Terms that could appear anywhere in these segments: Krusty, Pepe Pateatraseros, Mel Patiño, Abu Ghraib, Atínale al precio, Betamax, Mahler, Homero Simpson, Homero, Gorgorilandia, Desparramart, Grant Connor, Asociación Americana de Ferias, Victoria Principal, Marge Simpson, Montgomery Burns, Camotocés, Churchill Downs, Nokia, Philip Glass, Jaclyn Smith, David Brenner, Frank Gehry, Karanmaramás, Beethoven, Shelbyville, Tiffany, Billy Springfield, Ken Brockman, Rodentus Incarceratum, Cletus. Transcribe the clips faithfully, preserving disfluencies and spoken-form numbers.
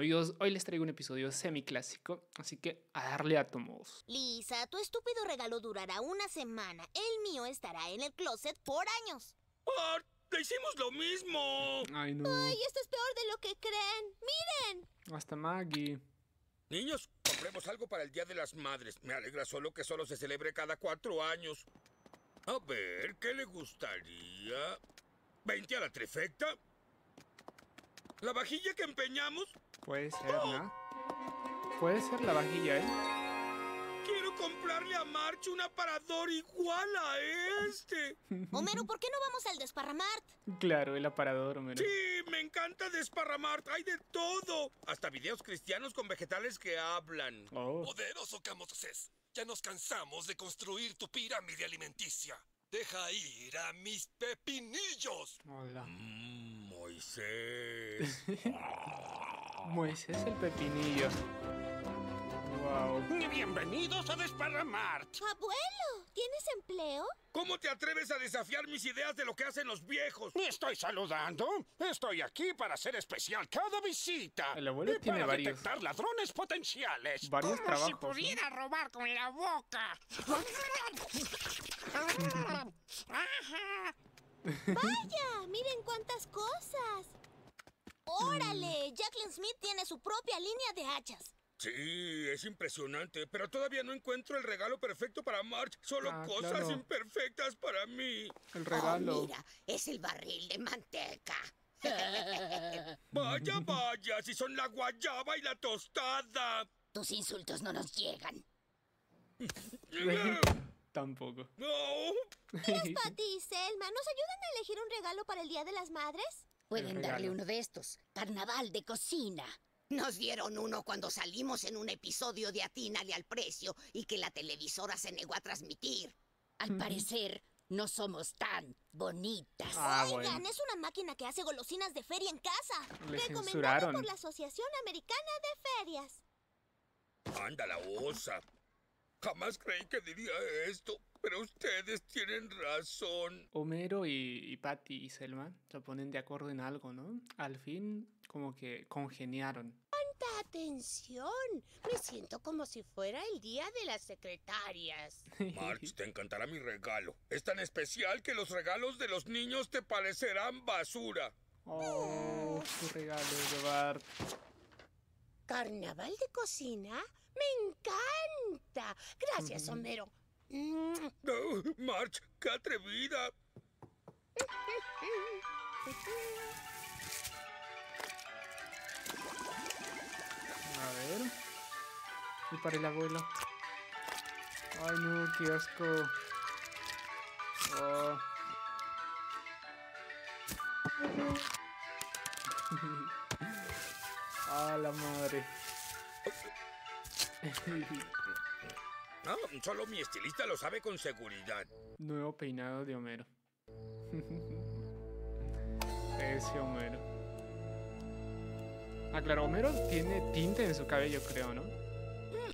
Amigos, hoy les traigo un episodio semiclásico, así que a darle átomos. Lisa, tu estúpido regalo durará una semana. El mío estará en el closet por años. ¡Oh, te hicimos lo mismo! Ay, no. Ay, esto es peor de lo que creen. ¡Miren! Hasta Maggie. Niños, compremos algo para el Día de las Madres. Me alegra solo que solo se celebre cada cuatro años. A ver, ¿qué le gustaría? ¿veinte a la trifecta? ¿La vajilla que empeñamos? Puede ser, ¿no? Puede ser la vajilla, ¿eh? Quiero comprarle a March un aparador igual a este. Homero, ¿por qué no vamos al Desparramart? Claro, el aparador, Homero. Sí, me encanta Desparramart. Hay de todo. Hasta videos cristianos con vegetales que hablan. Oh. Poderoso Camotocés, ya nos cansamos de construir tu pirámide alimenticia. Deja ir a mis pepinillos. Hola. Mm, Moisés. Moisés el pepinillo. Wow. Bienvenidos a Desparramart. Abuelo, ¿tienes empleo? ¿Cómo te atreves a desafiar mis ideas de lo que hacen los viejos? Me estoy saludando. Estoy aquí para hacer especial cada visita. El abuelo y tiene para varios. Detectar ladrones potenciales. Varios Como trabajos. Como si pudiera ¿no? robar con la boca. ¡Vaya! ¡Miren cuántas cosas! ¡Órale! Jaclyn Smith tiene su propia línea de hachas. Sí, es impresionante, pero todavía no encuentro el regalo perfecto para March. Solo ah, cosas claro. imperfectas para mí. El regalo. Oh, mira, es el barril de manteca. Vaya, vaya, si son la guayaba y la tostada. Tus insultos no nos llegan. Tampoco. No. ¿Qué para ti, Selma? ¿Nos ayudan a elegir un regalo para el Día de las Madres? Pueden darle uno de estos. Carnaval de cocina. Nos dieron uno cuando salimos en un episodio de Atínale al Precio y que la televisora se negó a transmitir. Al mm. parecer, no somos tan bonitas. Ah, Oigan, bueno. es una máquina que hace golosinas de feria en casa. Le Recomendado censuraron. por la Asociación Americana de Ferias. Anda la osa. Jamás creí que diría esto, pero ustedes tienen razón. Homero y, y Patty y Selma se ponen de acuerdo en algo, ¿no? Al fin, como que congeniaron. ¡Cuánta atención! Me siento como si fuera el día de las secretarias. March, te encantará mi regalo. Es tan especial que los regalos de los niños te parecerán basura. ¡Oh, tu regalo de Bart! ¿Carnaval de cocina? ¡Me encanta! Gracias, Homero. Oh, March, qué atrevida. A ver. Y para el abuelo. Ay, no, qué asco. Oh. A la madre. No, solo mi estilista lo sabe con seguridad. Nuevo peinado de Homero. Ese Homero. Ah, claro, Homero tiene tinte en su cabello, creo, ¿no?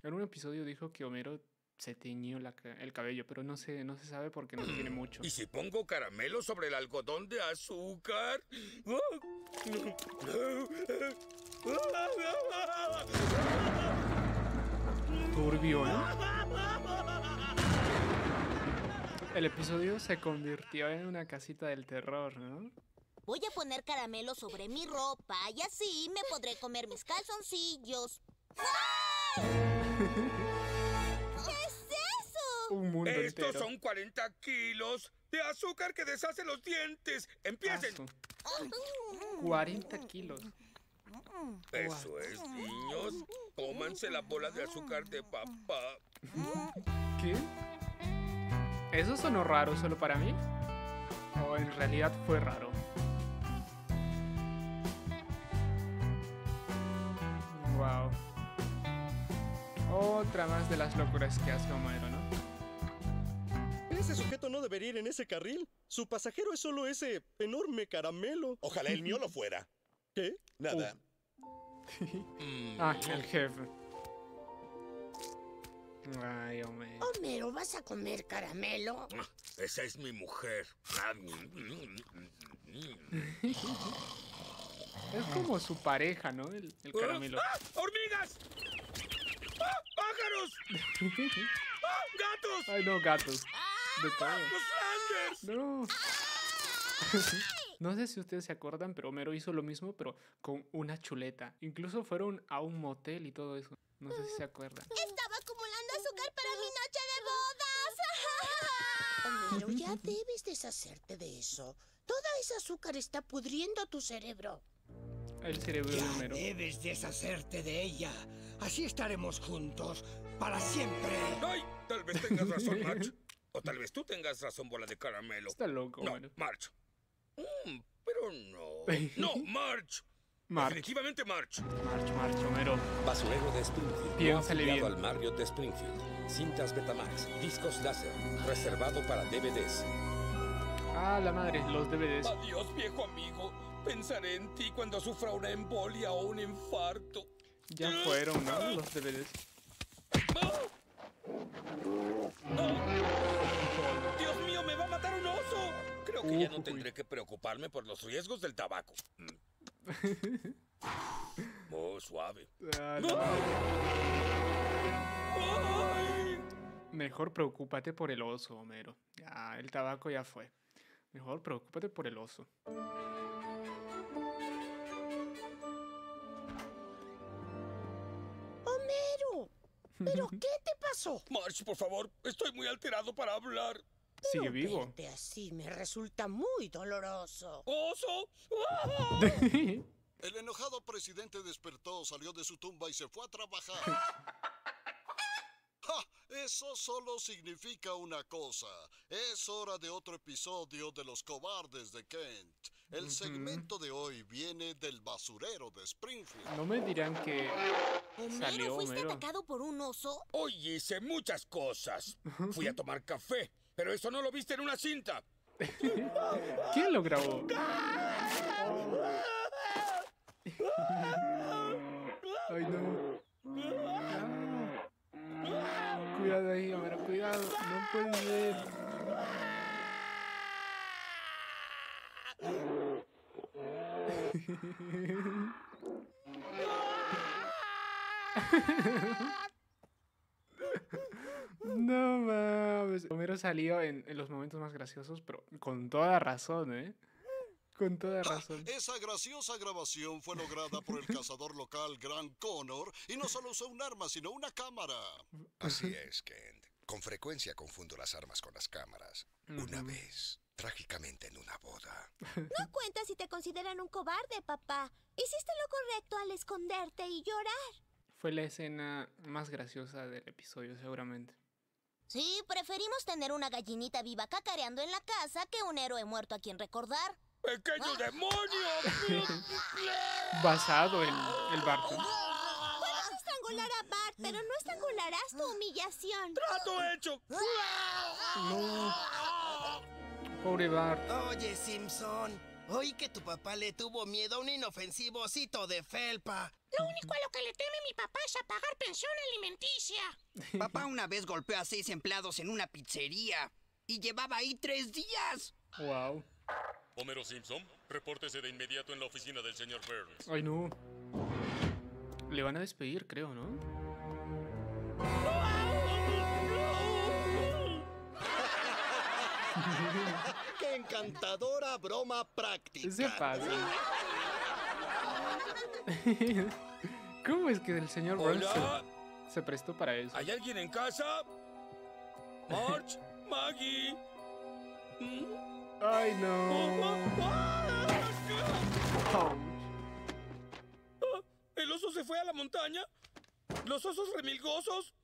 En un episodio dijo que Homero se teñió la, el cabello, pero no se, no se sabe porque no tiene mucho. ¿Y si pongo caramelo sobre el algodón de azúcar? Turbio, ¿eh? El episodio se convirtió en una casita del terror, ¿no? Voy a poner caramelo sobre mi ropa y así me podré comer mis calzoncillos. ¡Ay! ¿Qué es eso? Un mundo Estos entero. son cuarenta kilos de azúcar que deshace los dientes. ¡Empiecen! cuarenta kilos. Eso es, niños. Cómanse la bola de azúcar de papá. ¿Qué? ¿Eso sonó raro solo para mí? ¿O en realidad fue raro? Wow. Otra más de las locuras que hace Homero, ¿no? Ese sujeto no debería ir en ese carril. Su pasajero es solo ese enorme caramelo. Ojalá el mío lo fuera. ¿Qué? Nada. Uh. ah, el jefe. Ay, Homero. Homero, ¿vas a comer caramelo? Esa es mi mujer. Es como su pareja, ¿no? El, el caramelo. ¡Ah! ¡Hormigas! ¡Ah! ¡Pájaros! ¡Ah! ¡Gatos! Ay, no, gatos. De todo. ¡Los Flanders! No. No sé si ustedes se acuerdan, pero Homero hizo lo mismo, pero con una chuleta. Incluso fueron a un motel y todo eso. No sé si se acuerdan. Estaba acumulando azúcar para mi noche de bodas. Homero, ya debes deshacerte de eso. Toda esa azúcar está pudriendo tu cerebro. El cerebro de Homero. Debes deshacerte de ella. Así estaremos juntos para siempre. ¡Ay! Tal vez tengas razón, March. O tal vez tú tengas razón, bola de caramelo. Está loco, no, Homero. March. Mm, pero no. No, March. March. Definitivamente March. March, March, Homero. Basurero de Springfield. Piénsale bien. Al Marriott de Springfield. Cintas Betamax. Discos láser. Reservado para D V Ds. Ah, la madre, los D V Ds. Adiós, viejo amigo. Pensaré en ti cuando sufra una embolia o un infarto. Ya fueron, ¿no? Los D V Ds. ¡Dios mío, me va a matar un oso! Creo que ya no tendré que preocuparme por los riesgos del tabaco. Oh, suave. Ah, no. ¡Ay! Mejor preocúpate por el oso, Homero. Ya, el tabaco ya fue. Mejor preocúpate por el oso. Homero, ¿pero qué te pasó? March, por favor, estoy muy alterado para hablar. Pero sigue vivo. Verte así me resulta muy doloroso. ¡Oso! ¡Oh! El enojado presidente despertó, salió de su tumba y se fue a trabajar. Eso solo significa una cosa. Es hora de otro episodio de Los Cobardes de Kent. El segmento de hoy viene del basurero de Springfield. No me dirán que... Homero, salió, ¿fuiste Homero. atacado por un oso? Hoy hice muchas cosas. Fui a tomar café, pero eso no lo viste en una cinta. ¿Quién lo grabó? Ay, no. Cuidado ahí, Homero, cuidado. No puedes ver. No mames. Homero salió en, en los momentos más graciosos, pero con toda razón, ¿eh? Con toda razón. Ah, esa graciosa grabación fue lograda por el cazador local Grant Connor y no solo usó un arma, sino una cámara. Así es, Kent. Con frecuencia confundo las armas con las cámaras. Mm-hmm. Una vez, trágicamente en una boda. No cuenta si te consideran un cobarde, papá. Hiciste lo correcto al esconderte y llorar. Fue la escena más graciosa del episodio, seguramente. Sí, preferimos tener una gallinita viva cacareando en la casa que un héroe muerto a quien recordar. ¡Pequeño demonio! Basado en el Bart. Puedes estrangular a Bart, pero no estrangularás tu humillación. ¡Trato hecho! No. Pobre Bart. Oye, Simpson, oí que tu papá le tuvo miedo a un inofensivo osito de felpa. Lo único a lo que le teme mi papá es a pagar pensión alimenticia. Papá una vez golpeó a seis empleados en una pizzería y llevaba ahí tres días. Wow. Homero Simpson, repórtese de inmediato en la oficina del señor Burns. Ay, no. Le van a despedir, creo, ¿no? ¡Qué encantadora broma práctica! Se pasa. ¿Cómo es que el señor Burns se, se prestó para eso? ¿Hay alguien en casa? March, Maggie. ¿Mm? Ay, no. ¿El oso se fue a la montaña? ¿Los osos remilgosos?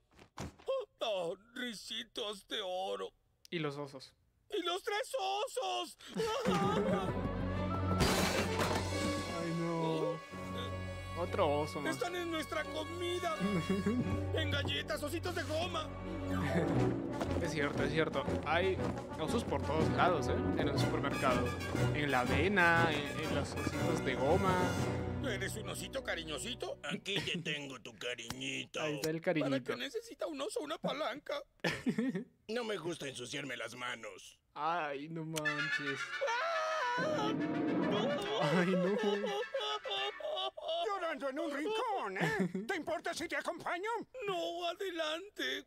Oh, risitos de oro. Y los osos. ¡Y los tres osos! Ay, no. Otro oso más. Están en nuestra comida. En galletas, ositos de goma. Es cierto, es cierto. Hay osos por todos lados, ¿eh? En el supermercado. En la avena, en, en los ositos de goma. ¿Eres un osito cariñosito? Aquí te tengo tu cariñito. Ahí está el cariñito. ¿Para qué necesita un oso una palanca? No me gusta ensuciarme las manos. Ay, no manches. Ay, no. tirado en un rincón, ¿eh? ¿Te importa si te acompaño? No, adelante.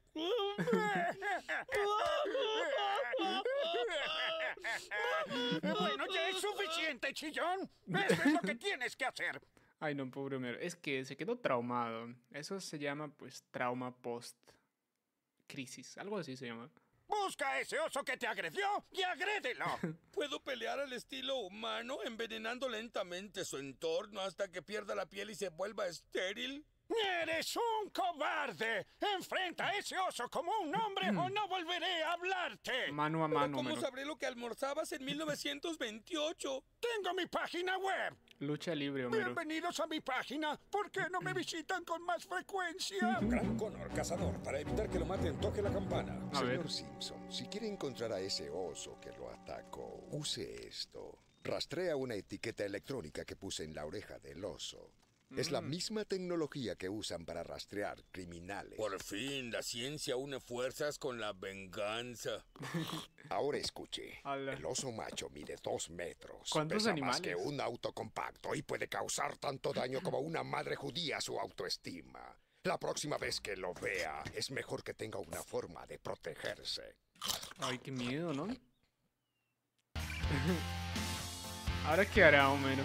Bueno, ya es suficiente, chillón. Eso es lo que tienes que hacer. Ay, no, pobre Homero. Es que se quedó traumado. Eso se llama, pues, trauma post-crisis. Algo así se llama. ¡Busca a ese oso que te agredió y agrédelo! Puedo pelear al estilo humano envenenando lentamente su entorno hasta que pierda la piel y se vuelva estéril. ¡Eres un cobarde! ¡Enfrenta a ese oso como un hombre o no volveré a hablarte! Mano a mano. ¿Cómo sabré lo que almorzabas en mil novecientos veintiocho? ¡Tengo mi página web! Lucha libre, Homero. Bienvenidos a mi página. ¿Por qué no me visitan con más frecuencia? Gran Connor, cazador, para evitar que lo maten, toque la campana. A Señor ver. Simpson, si quiere encontrar a ese oso que lo atacó, use esto. Rastrea una etiqueta electrónica que puse en la oreja del oso. Mm. Es la misma tecnología que usan para rastrear criminales. Por fin, la ciencia une fuerzas con la venganza. Ahora escuche. Hola. El oso macho mide dos metros. ¿Cuántos pesa animales? Más que un auto compacto y puede causar tanto daño como una madre judía a su autoestima. La próxima vez que lo vea, es mejor que tenga una forma de protegerse. Ay, qué miedo, ¿no? Ahora qué hará, Homero.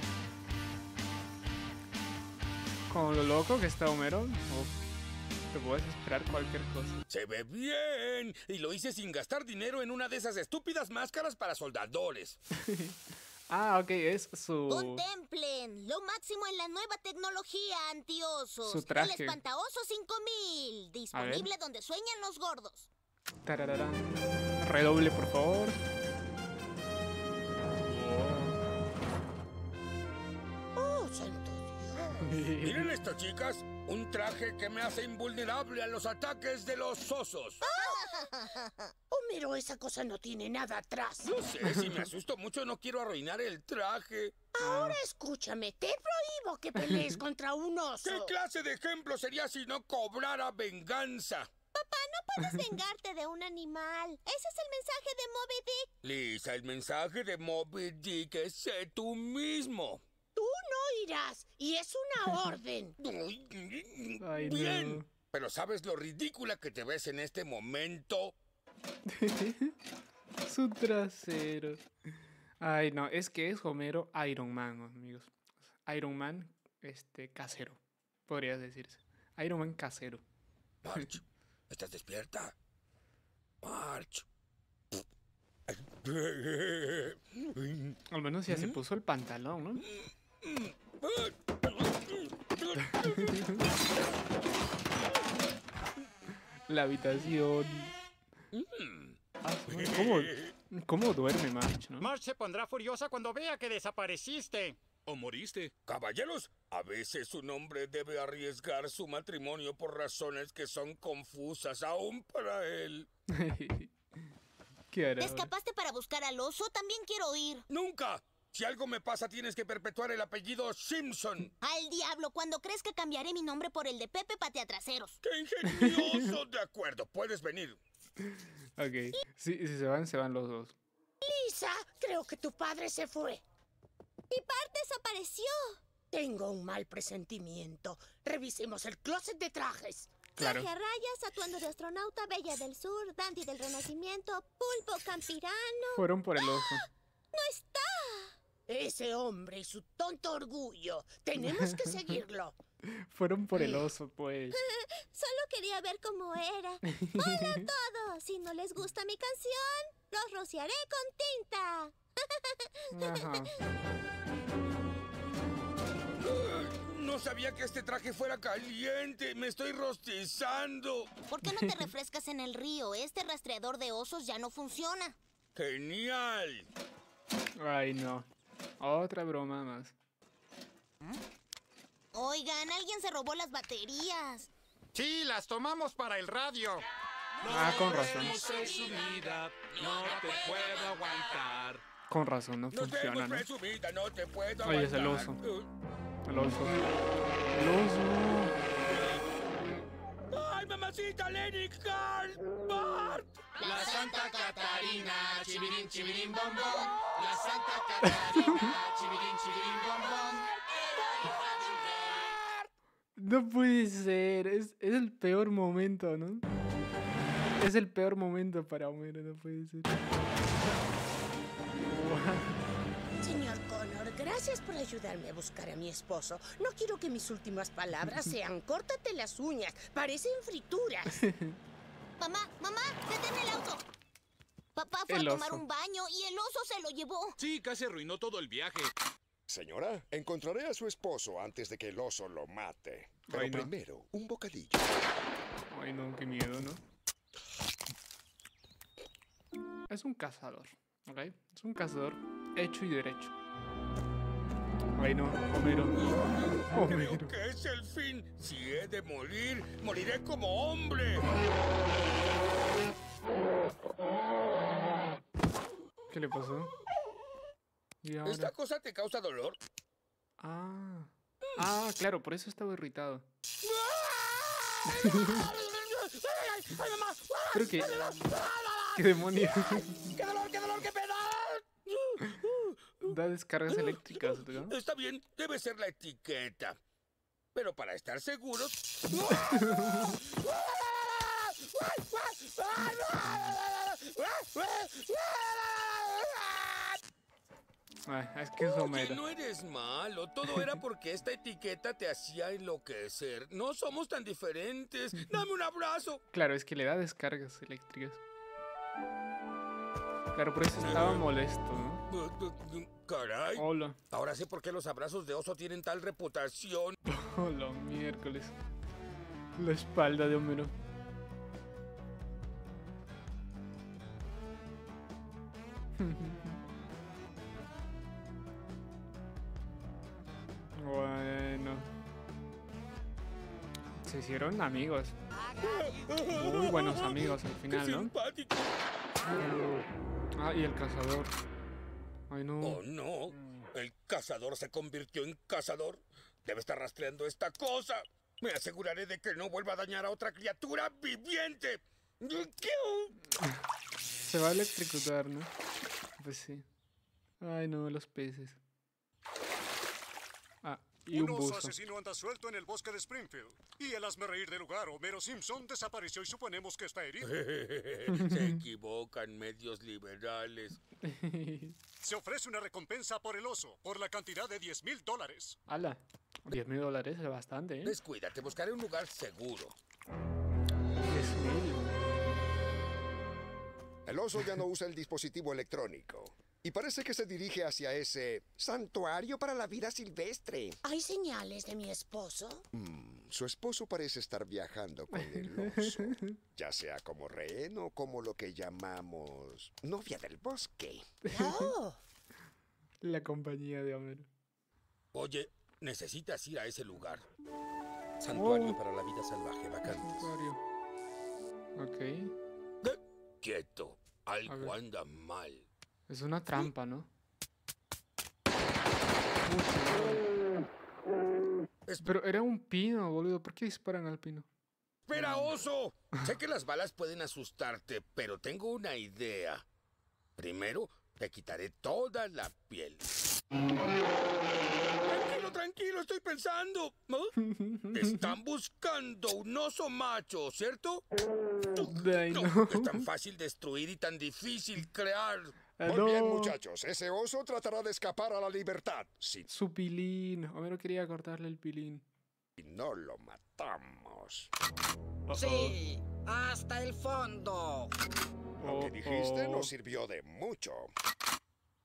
Con lo loco que está Homero, oh, te puedes esperar cualquier cosa. Se ve bien. Y lo hice sin gastar dinero en una de esas estúpidas máscaras para soldadores. Ah, ok, es su... Contemplen lo máximo en la nueva tecnología antiosos. Su traje. El espantaoso cinco mil, disponible donde sueñan los gordos. Tarararán. Redoble, por favor. Oh, santo. Miren estas chicas, un traje que me hace invulnerable a los ataques de los osos. Homero, esa cosa no tiene nada atrás. No sé, si me asusto mucho no quiero arruinar el traje. Ahora escúchame, te prohíbo que pelees contra un oso. ¿Qué clase de ejemplo sería si no cobrara venganza? Papá, no puedes vengarte de un animal. Ese es el mensaje de Moby Dick. Lisa, el mensaje de Moby Dick es sé tú mismo. Tú no irás, y es una orden. Ay, bien, no. Pero ¿sabes lo ridícula que te ves en este momento? Su trasero. Ay, no, es que es Homero Iron Man, amigos. Iron Man, este, casero, podrías decirse. Iron Man casero. March, ¿estás despierta? March. Al menos ya se puso el pantalón, ¿no? La habitación. ¿Cómo, cómo duerme March, no? March se pondrá furiosa cuando vea que desapareciste. ¿O moriste? Caballeros, a veces un hombre debe arriesgar su matrimonio por razones que son confusas aún para él. ¿Te escapaste para buscar al oso? También quiero ir. ¡Nunca! Si algo me pasa, tienes que perpetuar el apellido Simpson. Al diablo, cuando crees que cambiaré mi nombre por el de Pepe Pateatraseros. ¡Qué ingenioso! De acuerdo, puedes venir. Ok. Sí, si se van, se van los dos. Lisa, creo que tu padre se fue. Mi padre desapareció. Tengo un mal presentimiento. Revisemos el closet de trajes. Traje a rayas, atuendo de astronauta, bella del sur, dandy del renacimiento, pulpo campirano... Fueron por el ojo. ¡Ah! ¡No está! Ese hombre y su tonto orgullo. Tenemos que seguirlo. Fueron por el oso, pues. Solo quería ver cómo era. ¡Hola a todos! Si no les gusta mi canción, los rociaré con tinta. Ajá. No sabía que este traje fuera caliente. Me estoy rostizando. ¿Por qué no te refrescas en el río? Este rastreador de osos ya no funciona. ¡Genial! Ay, no. Otra broma más. ¿Eh? Oigan, alguien se robó las baterías. Sí, las tomamos para el radio. No, ah, con razón. Resumida, no te puedo aguantar. Con razón, no, no funciona, ¿no? Resumida, no te puedo Oye, aguantar. Es el oso. El oso. El oso. ¡Ay, mamacita, Lenny, Carl, Bart! La Santa Catarina, chivirín, chivirín, bombón. La Santa Catarina, chivirín, chivirín, bombón. Era hija de un rey. No puede ser, es, es el peor momento, ¿no? Es el peor momento para Homero, no puede ser. Señor Connor, gracias por ayudarme a buscar a mi esposo. No quiero que mis últimas palabras sean córtate las uñas, parecen frituras. Mamá, mamá, detén el auto. Papá fue el a tomar oso. un baño y el oso se lo llevó. Sí, casi arruinó todo el viaje. Señora, encontraré a su esposo antes de que el oso lo mate. Pero Ay, no. primero, un bocadillo. Ay, no, qué miedo, ¿no? Es un cazador, ¿ok? Es un cazador hecho y derecho. Ay, no, Homero. Homero. Creo que es el fin. Si he de morir, moriré como hombre. ¿Qué le pasó? ¿Esta cosa te causa dolor? Ah. Ah, claro, por eso estaba irritado. Creo que... ¡Qué demonios! ¡Qué dolor, qué dolor, qué pena! Da descargas eléctricas, ¿no? Está bien, debe ser la etiqueta. Pero para estar seguros... Ay, es que es Homero. Oye, no eres malo. Todo era porque esta etiqueta te hacía enloquecer. No somos tan diferentes. Dame un abrazo. Claro, es que le da descargas eléctricas. Claro, por eso estaba molesto, ¿no? Caray. Hola. Ahora sé por qué los abrazos de oso tienen tal reputación. Hola, miércoles. La espalda de Homero. Bueno, se hicieron amigos. Muy buenos amigos al final, ¿no? Ah, y el cazador. Ay, no. Oh, no. El cazador se convirtió en cazador. Debe estar rastreando esta cosa. Me aseguraré de que no vuelva a dañar a otra criatura viviente. Se va a electrocutar, ¿no? Pues sí. Ay, no, los peces. Ah, y un, un oso asesino anda suelto en el bosque de Springfield. Y el hazmerreír del lugar, Homero Simpson, desapareció y suponemos que está herido. Se equivocan, medios liberales. Se ofrece una recompensa por el oso, por la cantidad de diez mil dólares. ¡Hala! diez mil dólares es bastante, ¿eh? Descuídate, buscaré un lugar seguro. diez mil. El oso ya no usa el dispositivo electrónico. Y parece que se dirige hacia ese santuario para la vida silvestre. ¿Hay señales de mi esposo? Mm, su esposo parece estar viajando con el oso. Ya sea como rehén o como lo que llamamos novia del bosque. Oh. La compañía de Homero. Oye, necesitas ir a ese lugar. Santuario oh. para la vida salvaje, vacantes. Santuario. Ok. ¿Qué? Quieto. Algo anda mal. Es una trampa, ¿no? Es... Pero era un pino, boludo. ¿Por qué disparan al pino? ¡Espera, oso! Sé que las balas pueden asustarte, pero tengo una idea. Primero, te quitaré toda la piel. Tranquilo, tranquilo, estoy pensando. ¿Eh? Están buscando un oso macho, ¿cierto? No, no. Es tan fácil destruir y tan difícil crear. Hello. Muy bien, muchachos. Ese oso tratará de escapar a la libertad. Sí. Su pilín. Homero quería cortarle el pilín. Y no lo matamos. Uh-oh. Sí, hasta el fondo. Lo uh-oh. que dijiste no sirvió de mucho.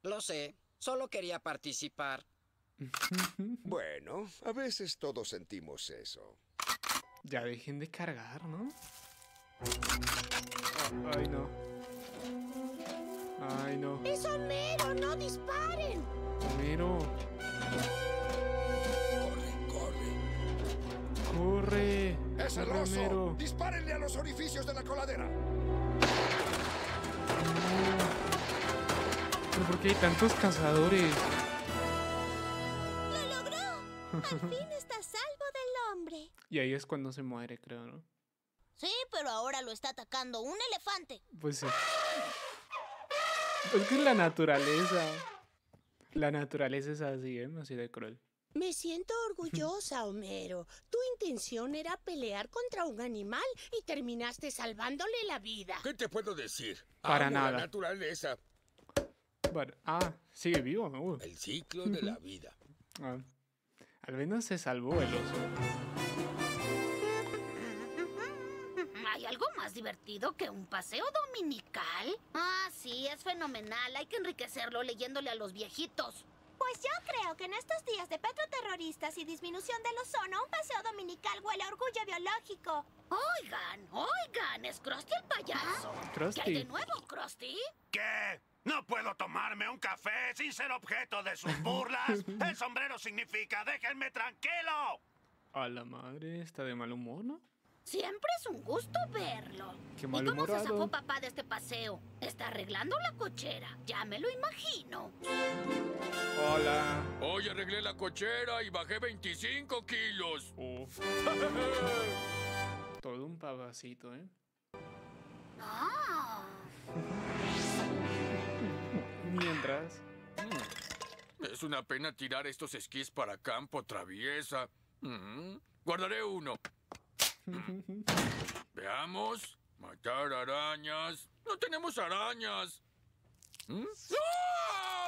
Lo sé. Solo quería participar. Bueno, a veces todos sentimos eso. Ya dejen de cargar, ¿no? Ay, no. Ay, no. ¡Es Homero! ¡No disparen! ¡Homero! ¡Corre, corre! ¡Corre! ¡Es el oso! ¡Dispárenle a los orificios de la coladera! No. ¿Por qué hay tantos cazadores? ¡Lo logró! ¡Al fin está salvo del hombre! Y ahí es cuando se muere, creo, ¿no? Sí, pero ahora lo está atacando un elefante. Pues sí. Es que la naturaleza. La naturaleza es así, ¿eh? Así de cruel. Me siento orgullosa, Homero. Tu intención era pelear contra un animal y terminaste salvándole la vida. ¿Qué te puedo decir? Para Amo nada. La naturaleza. Bueno, ah, sigue vivo. Uh. El ciclo de la vida. Ah, al menos se salvó el oso. ¿Hay algo más divertido que un paseo dominical? Ah, sí, es fenomenal. Hay que enriquecerlo leyéndole a los viejitos. Pues yo creo que en estos días de petroterroristas y disminución del ozono, un paseo dominical huele a orgullo biológico. Oigan, oigan, es Krusty el payaso. ¿Ah? ¿Qué hay de nuevo, Krusty? ¿Qué? No puedo tomarme un café sin ser objeto de sus burlas. El sombrero significa déjenme tranquilo. A la madre, está de mal humor, ¿no? Siempre es un gusto verlo. Qué mal humorado. ¿Y cómo se zafó papá de este paseo? Está arreglando la cochera, ya me lo imagino. Hola. Hoy arreglé la cochera y bajé veinticinco kilos. Uf. Todo un pavacito, ¿eh? Ah. Mientras... Es una pena tirar estos esquís para campo traviesa. Mm-hmm. Guardaré uno. Veamos. Matar arañas. No tenemos arañas. ¿Mm?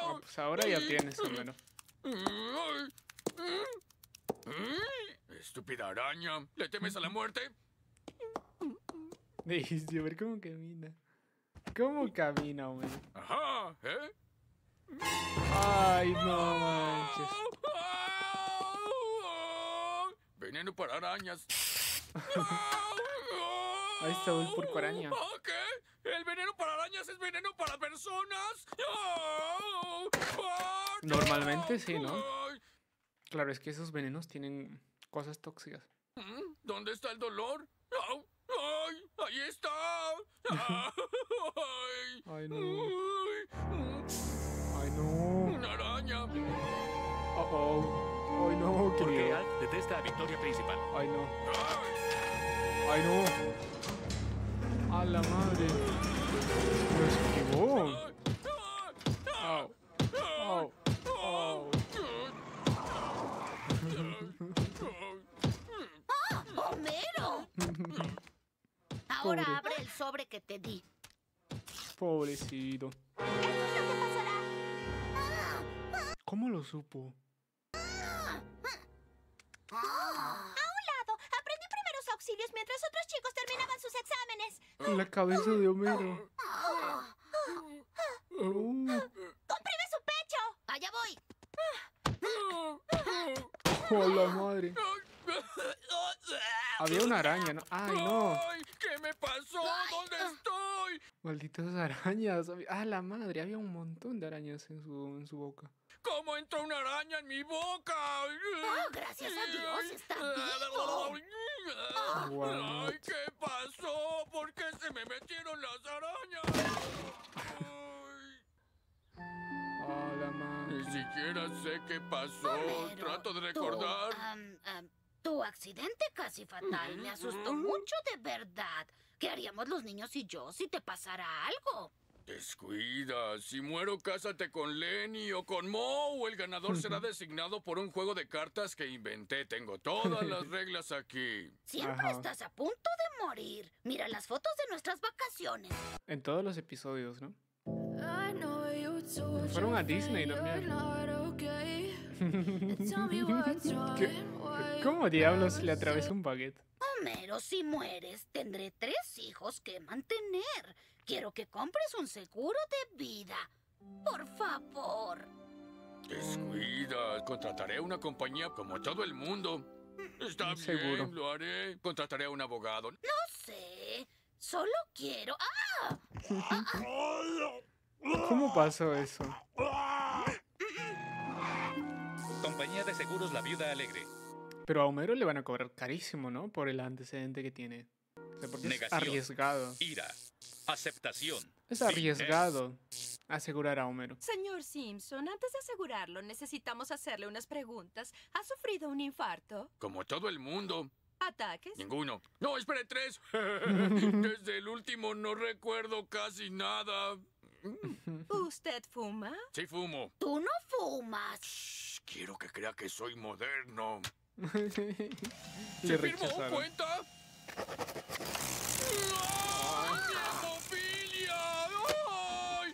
Oh, pues ahora ya tienes, Homero. Estúpida araña. ¿Le temes a la muerte? Dijiste, a ver cómo camina. ¿Cómo camina, Homero? Ajá, ¿eh? Ay, no manches. Veneno para arañas. Ahí está Saúl por araña. ¿Qué? ¿El veneno para arañas es veneno para personas? Normalmente sí, ¿no? Claro, es que esos venenos tienen cosas tóxicas. ¿Dónde está el dolor? ¡Ay! ¡Ahí está! ¡Ay! ¡Ay, no! ¡Ay, no! ¡Una araña! ¡Oh, oh! ¡Ay, no! ¡Qué miedo! Porque Alf detesta a Victoria Principal. ¡Ay, no! ¡Ay, no! ¡A la madre! ¡Lo esquivó! ¡Au! ¡Au! ¡Au! ¡Ah! ¡Homero! Ahora Pobre. abre el sobre que te di. Pobrecito. ¿Cómo lo supo? A un lado, aprendí primeros auxilios mientras otros chicos terminaban sus exámenes. La cabeza de Homero. ¡Comprime su pecho! ¡Allá voy! ¡Oh, la madre! Había una araña, ¿no? ¡Ay, no! ¿Qué me pasó? ¿Dónde estoy? Malditas arañas. ¡Ah, la madre! Había un montón de arañas en su, en su boca. ¿Cómo entró una araña en mi boca? ¡Oh, gracias a Dios! ¡Está vivo! Wow. ¡Ay, qué pasó! ¿Por qué se me metieron las arañas? ¡Oh, la madre! Ni siquiera sé qué pasó. Homero, Trato de recordar... Tú, um, um, Tu accidente casi fatal me asustó mucho, de verdad. ¿Qué haríamos los niños y yo si te pasara algo? Descuida. Si muero, cásate con Lenny o con Moe. El ganador será designado por un juego de cartas que inventé. Tengo todas las reglas aquí. Siempre Ajá. estás a punto de morir. Mira las fotos de nuestras vacaciones. En todos los episodios, ¿no? Fueron a Disney también. ¿Qué? ¿Cómo diablos le atravesó un baguette? Homero, si mueres, tendré tres hijos que mantener. Quiero que compres un seguro de vida. Por favor. Descuida. Contrataré una compañía como todo el mundo. Está Seguro. bien, lo haré. Contrataré a un abogado. No sé. Solo quiero... ¡Ah! ¡Ah! ¿Cómo pasó eso? Compañía de Seguros La Viuda Alegre. Pero a Homero le van a cobrar carísimo, ¿no? Por el antecedente que tiene. O sea, porque Negación, es arriesgado. Ira. Aceptación. Es arriesgado asegurar a Homero. Señor Simpson, antes de asegurarlo, necesitamos hacerle unas preguntas. ¿Ha sufrido un infarto? Como todo el mundo. ¿Ataques? Ninguno. No, espere, tres. Desde el último no recuerdo casi nada. ¿Usted fuma? Sí, fumo. Tú no fumas. Quiero que crea que soy moderno. ¿Se firmó cuenta? ¡Ay, ¡Ay!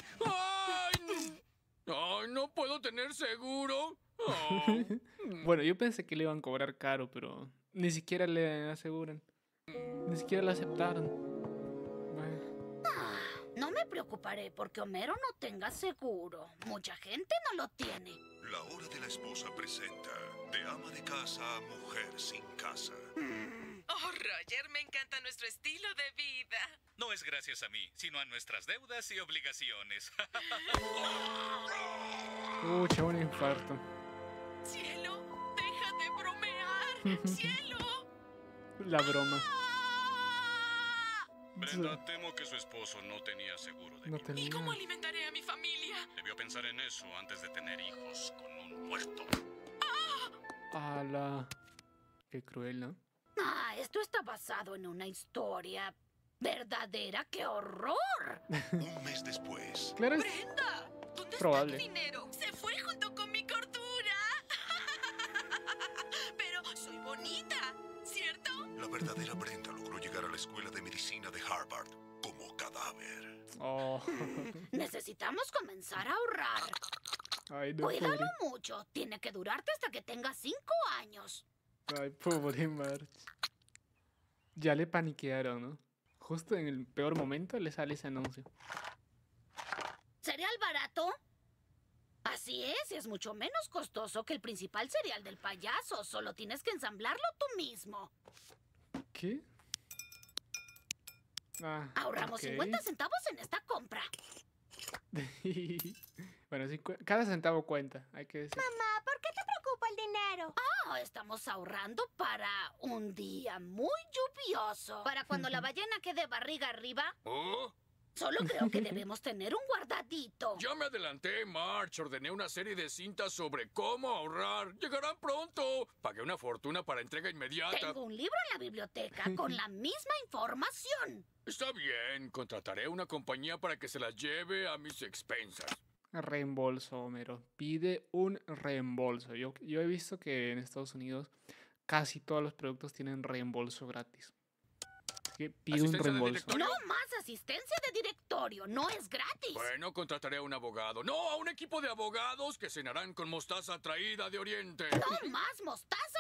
¡Ay, no puedo tener seguro! Oh. Bueno, yo pensé que le iban a cobrar caro, pero ni siquiera le aseguran. Ni siquiera le aceptaron. Bueno. Ah, no me preocuparé porque Homero no tenga seguro. Mucha gente no lo tiene. La hora de la esposa presenta de ama de casa a mujer sin casa. Mm. Oh, Roger, me encanta nuestro estilo de vida. No es gracias a mí, sino a nuestras deudas y obligaciones. Uh, chavo, un infarto. ¡Cielo! ¡Deja de bromear! ¡Cielo! La broma. Brenda, temo que su esposo no tenía seguro de vida. ¿Y cómo alimentaré a mi familia? Debió pensar en eso antes de tener hijos con un muerto. ¡Ah! ¡Ala! Qué cruel, ¿no? Ah, esto está basado en una historia verdadera. ¡Qué horror! Un mes después. ¿Claro es? ¡Brenda! ¿Dónde probable. Está el dinero? ¡Se fue junto con mi cordura! Bonita, ¿cierto? La verdadera Brenda logró llegar a la escuela de medicina de Harvard como cadáver. Oh. Necesitamos comenzar a ahorrar. Ay, no, cuídalo pobre. Mucho. Tiene que durarte hasta que tenga cinco años. Ay, pobre March. Ya le paniquearon, ¿no? Justo en el peor momento le sale ese anuncio. ¿Cereal barato? Así es, es mucho menos costoso que el principal cereal del payaso. Solo tienes que ensamblarlo tú mismo. ¿Qué? Ah, ahorramos okay. cincuenta centavos en esta compra. Bueno, sí, cada centavo cuenta, hay que decir. Mamá, ¿por qué te preocupa el dinero? Ah, estamos ahorrando para un día muy lluvioso. Para cuando la ballena quede barriga arriba. ¿Oh? Solo creo que debemos tener un guardadito. Ya me adelanté, March. Ordené una serie de cintas sobre cómo ahorrar. Llegarán pronto. Pagué una fortuna para entrega inmediata. Tengo un libro en la biblioteca con la misma información. Está bien. Contrataré una compañía para que se las lleve a mis expensas. Reembolso, Homero. Pide un reembolso. Yo, yo he visto que en Estados Unidos casi todos los productos tienen reembolso gratis. Que pide un reembolso. No más asistencia de directorio, no es gratis. Bueno, contrataré a un abogado. No, a un equipo de abogados que cenarán con mostaza traída de Oriente. No más mostaza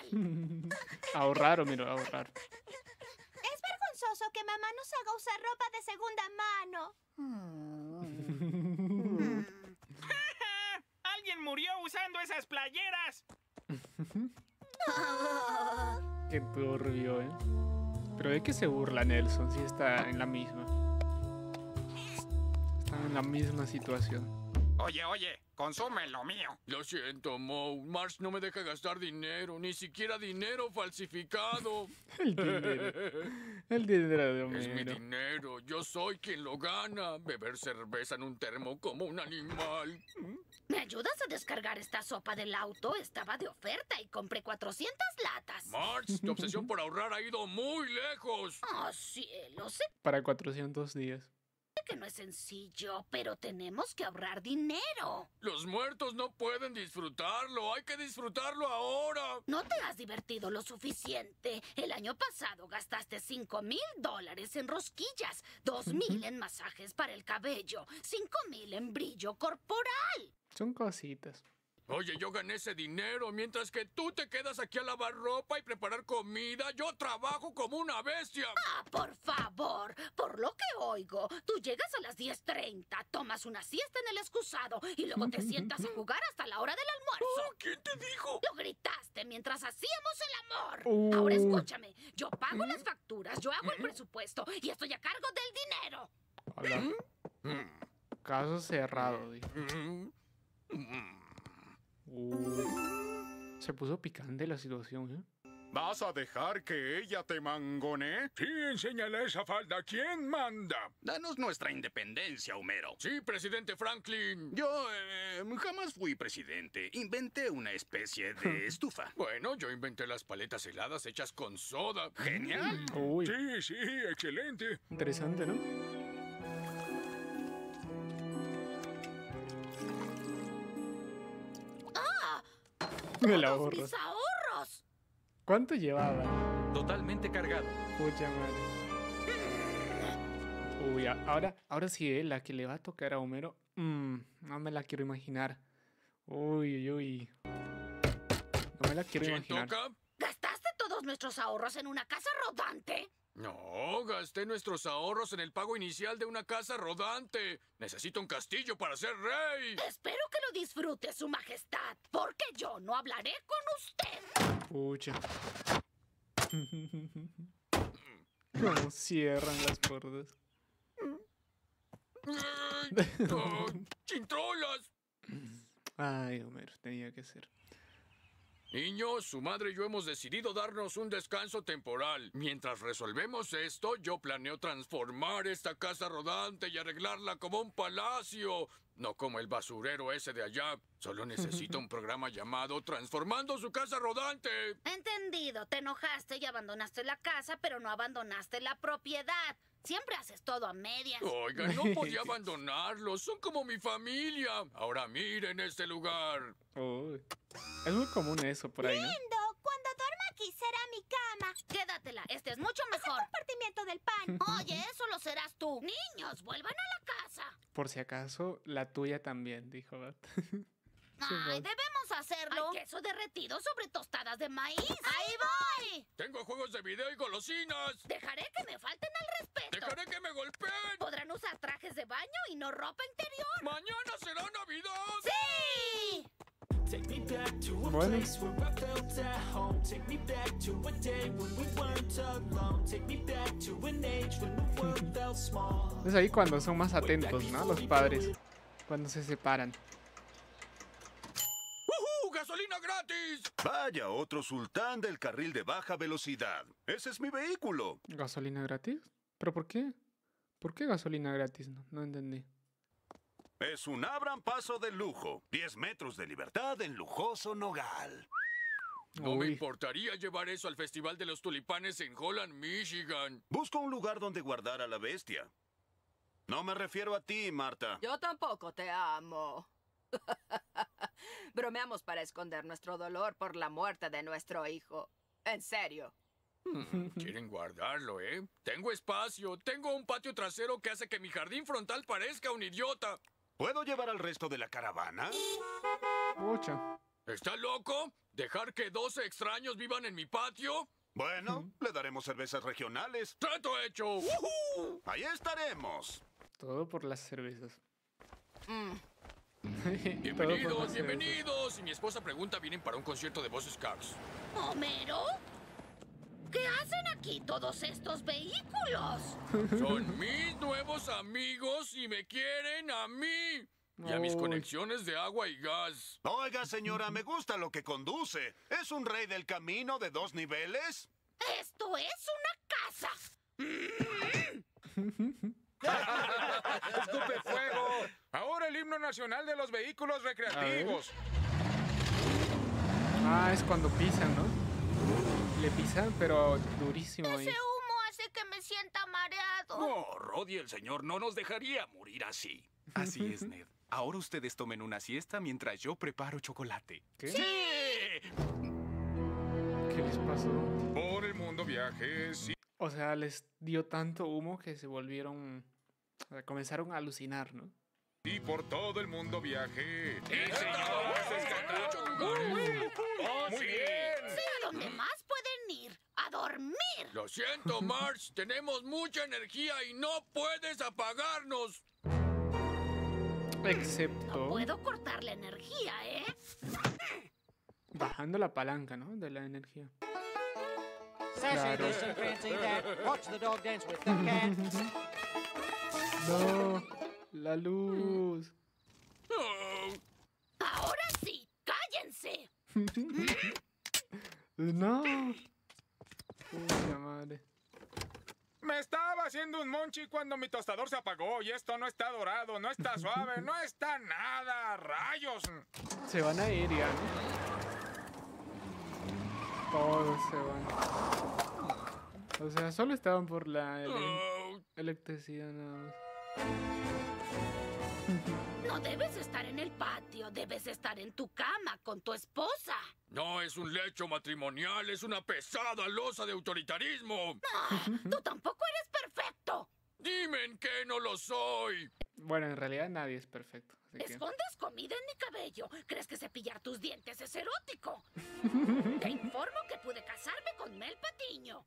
oriental. Ahorrar, mira, ahorrar. Es vergonzoso que mamá nos haga usar ropa de segunda mano. Alguien murió usando esas playeras. Qué turbio, ¿eh? Pero de qué se burla Nelson, si está en la misma. Está en la misma situación. Oye, oye, consume lo mío. Lo siento, Moe. Marge no me deja gastar dinero, ni siquiera dinero falsificado. El dinero. El dinero de Homero. Es mi dinero, yo soy quien lo gana. Beber cerveza en un termo como un animal. ¿Me ayudas a descargar esta sopa del auto? Estaba de oferta y compré cuatrocientas latas. Marge, tu obsesión por ahorrar ha ido muy lejos. Oh, cielo, sé. Para cuatrocientos días. Sé que no es sencillo, pero tenemos que ahorrar dinero. Los muertos no pueden disfrutarlo. Hay que disfrutarlo ahora. No te has divertido lo suficiente. El año pasado gastaste cinco mil dólares en rosquillas, dos mil en masajes para el cabello, cinco mil en brillo corporal. Son cositas. Oye, yo gané ese dinero. Mientras que tú te quedas aquí a lavar ropa y preparar comida, yo trabajo como una bestia. Ah, por favor. Por lo que oigo, tú llegas a las diez treinta, tomas una siesta en el excusado y luego te sientas a jugar hasta la hora del almuerzo. Oh, ¿quién te dijo? Lo gritaste mientras hacíamos el amor. Oh. Ahora escúchame. Yo pago ¿Mm? las facturas, yo hago ¿Mm? el presupuesto y estoy a cargo del dinero. Hola. ¿Mm? Caso cerrado, dije. Uh, se puso picante la situación, ¿eh? ¿Vas a dejar que ella te mangone? Sí, enséñale esa falda. ¿Quién manda? Danos nuestra independencia, Homero. Sí, presidente Franklin. Yo eh, jamás fui presidente. Inventé una especie de estufa. Bueno, yo inventé las paletas heladas hechas con soda. ¡Genial! Uy. Sí, sí, excelente. Interesante, ¿no? ¡Todos ahorro. mis ahorros! ¿Cuánto llevaba? Totalmente cargado. Pucha madre. Uy, ahora, ahora sí, eh, la que le va a tocar a Homero. Mm, no me la quiero imaginar. Uy, uy, uy. No me la quiero imaginar. Toca? ¿Gastaste todos nuestros ahorros en una casa rodante? No, gasté nuestros ahorros en el pago inicial de una casa rodante. Necesito un castillo para ser rey. Espero que lo disfrute, Su Majestad, porque yo no hablaré con usted. Pucha. No cierran las puertas. Oh, ¡chintrolas! Ay, Homero, tenía que ser. Niños, su madre y yo hemos decidido darnos un descanso temporal. Mientras resolvemos esto, yo planeo transformar esta casa rodante y arreglarla como un palacio. No como el basurero ese de allá. Solo necesito un programa llamado Transformando su casa rodante. Entendido, te enojaste y abandonaste la casa, pero no abandonaste la propiedad. Siempre haces todo a medias. Oiga, no podía abandonarlos. Son como mi familia. Ahora miren este lugar. Oh, es muy común eso por ahí, ¿no? Lindo. Cuando duerma aquí será mi cama. Quédatela. Este es mucho mejor. Es el compartimiento del pan. Oye, eso lo serás tú. Niños, vuelvan a la casa. Por si acaso, la tuya también, dijo Bat. Ay, debemos hacerlo. Hay queso derretido sobre tostadas de maíz. ¡Ahí voy! Tengo juegos de video y golosinas. Dejaré que me falten al respeto. Dejaré que me golpeen. Podrán usar trajes de baño y no ropa interior. Mañana será Navidad. ¡Sí! Bueno. Es ahí cuando son más atentos, ¿no? Los padres. Cuando se separan. ¡Gasolina gratis! Vaya, otro sultán del carril de baja velocidad. Ese es mi vehículo. ¿Gasolina gratis? ¿Pero por qué? ¿Por qué gasolina gratis? No, no entendí. Es un abran paso de lujo. diez metros de libertad en lujoso nogal. No me importaría llevar eso al Festival de los Tulipanes en Holland, Michigan. Busco un lugar donde guardar a la bestia. No me refiero a ti, Marta. Yo tampoco te amo. Bromeamos para esconder nuestro dolor por la muerte de nuestro hijo. En serio. Mm, quieren guardarlo, ¿eh? Tengo espacio, tengo un patio trasero que hace que mi jardín frontal parezca un idiota. ¿Puedo llevar al resto de la caravana? Mucha. ¿Está loco? ¿Dejar que doce extraños vivan en mi patio? Bueno, mm. le daremos cervezas regionales. ¡Trato hecho! ¡Woohoo! Ahí estaremos. Todo por las cervezas. Mm. Bienvenidos, bienvenidos. Y mi esposa pregunta, ¿vienen para un concierto de voces Cax? ¿Homero? ¿Qué hacen aquí todos estos vehículos? Son mis nuevos amigos y me quieren a mí. Y a mis conexiones de agua y gas. Oiga, señora, me gusta lo que conduce. ¿Es un rey del camino de dos niveles? ¡Esto es una casa! ¡Escupe fuego! Ahora el himno nacional de los vehículos recreativos. Ah, es cuando pisan, ¿no? Le pisan, pero durísimo. Ese ahí. humo hace que me sienta mareado. No, Roddy, el señor no nos dejaría morir así. Así es, Ned. Ahora ustedes tomen una siesta mientras yo preparo chocolate. ¿Qué? ¡Sí! ¿Qué les pasó? Por el mundo viaje, sí. O sea, les dio tanto humo que se volvieron... O sea, comenzaron a alucinar, ¿no? Y por todo el mundo viajé. ¡Sí, ¡Muy bien! Sí, a donde más pueden ir. ¡A dormir! Lo siento, Marge. Tenemos mucha energía y no puedes apagarnos. Excepto... No puedo cortar la energía, ¿eh? Bajando la palanca, ¿no? De la energía. Claro. No, la luz. Ahora sí, cállense. No. Puta madre. Me estaba haciendo un monchi cuando mi tostador se apagó y esto no está dorado, no está suave, no está nada. Rayos. Se van a ir ya, ¿no? Todos se van. O sea, solo estaban por la ele electricidad nada más. No debes estar en el patio, debes estar en tu cama con tu esposa. No es un lecho matrimonial, es una pesada losa de autoritarismo. Ah, tú tampoco eres perfecto. Dime en qué no lo soy. Bueno, en realidad nadie es perfecto. Así que... Escondes comida en mi cabello. ¿Crees que cepillar tus dientes es erótico? Te informo que pude casarme con Mel Patiño.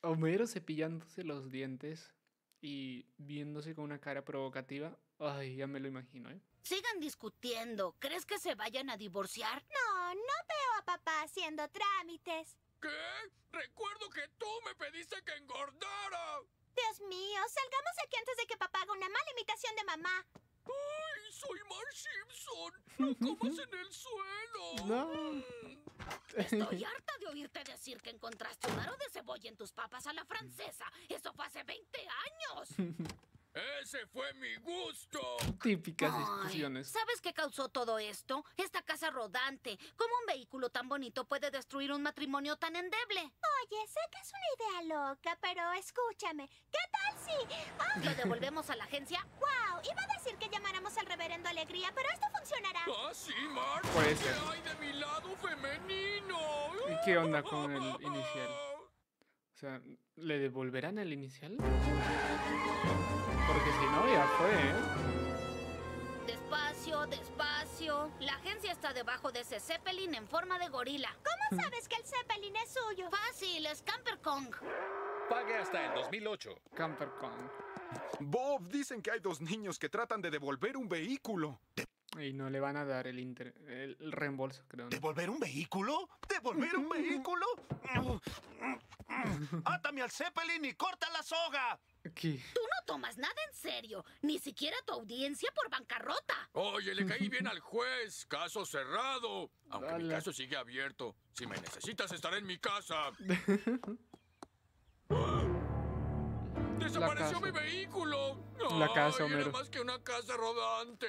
Homero cepillándose los dientes y viéndose con una cara provocativa. Ay, ya me lo imagino, ¿eh? Sigan discutiendo. ¿Crees que se vayan a divorciar? No, no veo a papá haciendo trámites. ¿Qué? Recuerdo que tú me pediste que engordara. Dios mío, salgamos aquí antes de que papá haga una mala imitación de mamá. ¡Ay, soy Marge Simpson! ¡No comas en el suelo! No. Estoy harta de oírte decir que encontraste un aro de cebolla en tus papas a la francesa. ¡Eso fue hace veinte años! ¡Ese fue mi gusto! Típicas discusiones. Ay, ¿sabes qué causó todo esto? Esta casa rodante. ¿Cómo un vehículo tan bonito puede destruir un matrimonio tan endeble? Oye, sé que es una idea loca, pero escúchame. ¿Qué tal si...? Oh. ¿Lo devolvemos a la agencia? ¡Wow! Iba a decir que llamáramos al reverendo Alegría, pero esto funcionará. ¡Ah, sí, Marta! Puede ser. ¿Qué hay de mi lado femenino? ¿Y qué onda con el inicial? O sea, ¿le devolverán el inicial? Porque si no, ya fue, ¿eh? Despacio, despacio. La agencia está debajo de ese Zeppelin en forma de gorila. ¿Cómo sabes que el Zeppelin es suyo? Fácil, es Camper Kong. Pague hasta el dos mil ocho. Camper Kong. Bob, dicen que hay dos niños que tratan de devolver un vehículo. Y no le van a dar el, inter el reembolso, creo. ¿No? ¿Devolver un vehículo? ¿Devolver un vehículo? ¡Átame al Zeppelin y corta la soga! Aquí. Tú no tomas nada en serio, ni siquiera tu audiencia por bancarrota. Oye, le caí bien al juez, caso cerrado. Aunque Dale. Mi caso sigue abierto. Si me necesitas, estaré en mi casa. ¡Desapareció mi vehículo! La casa, Homero. Era más que una casa rodante.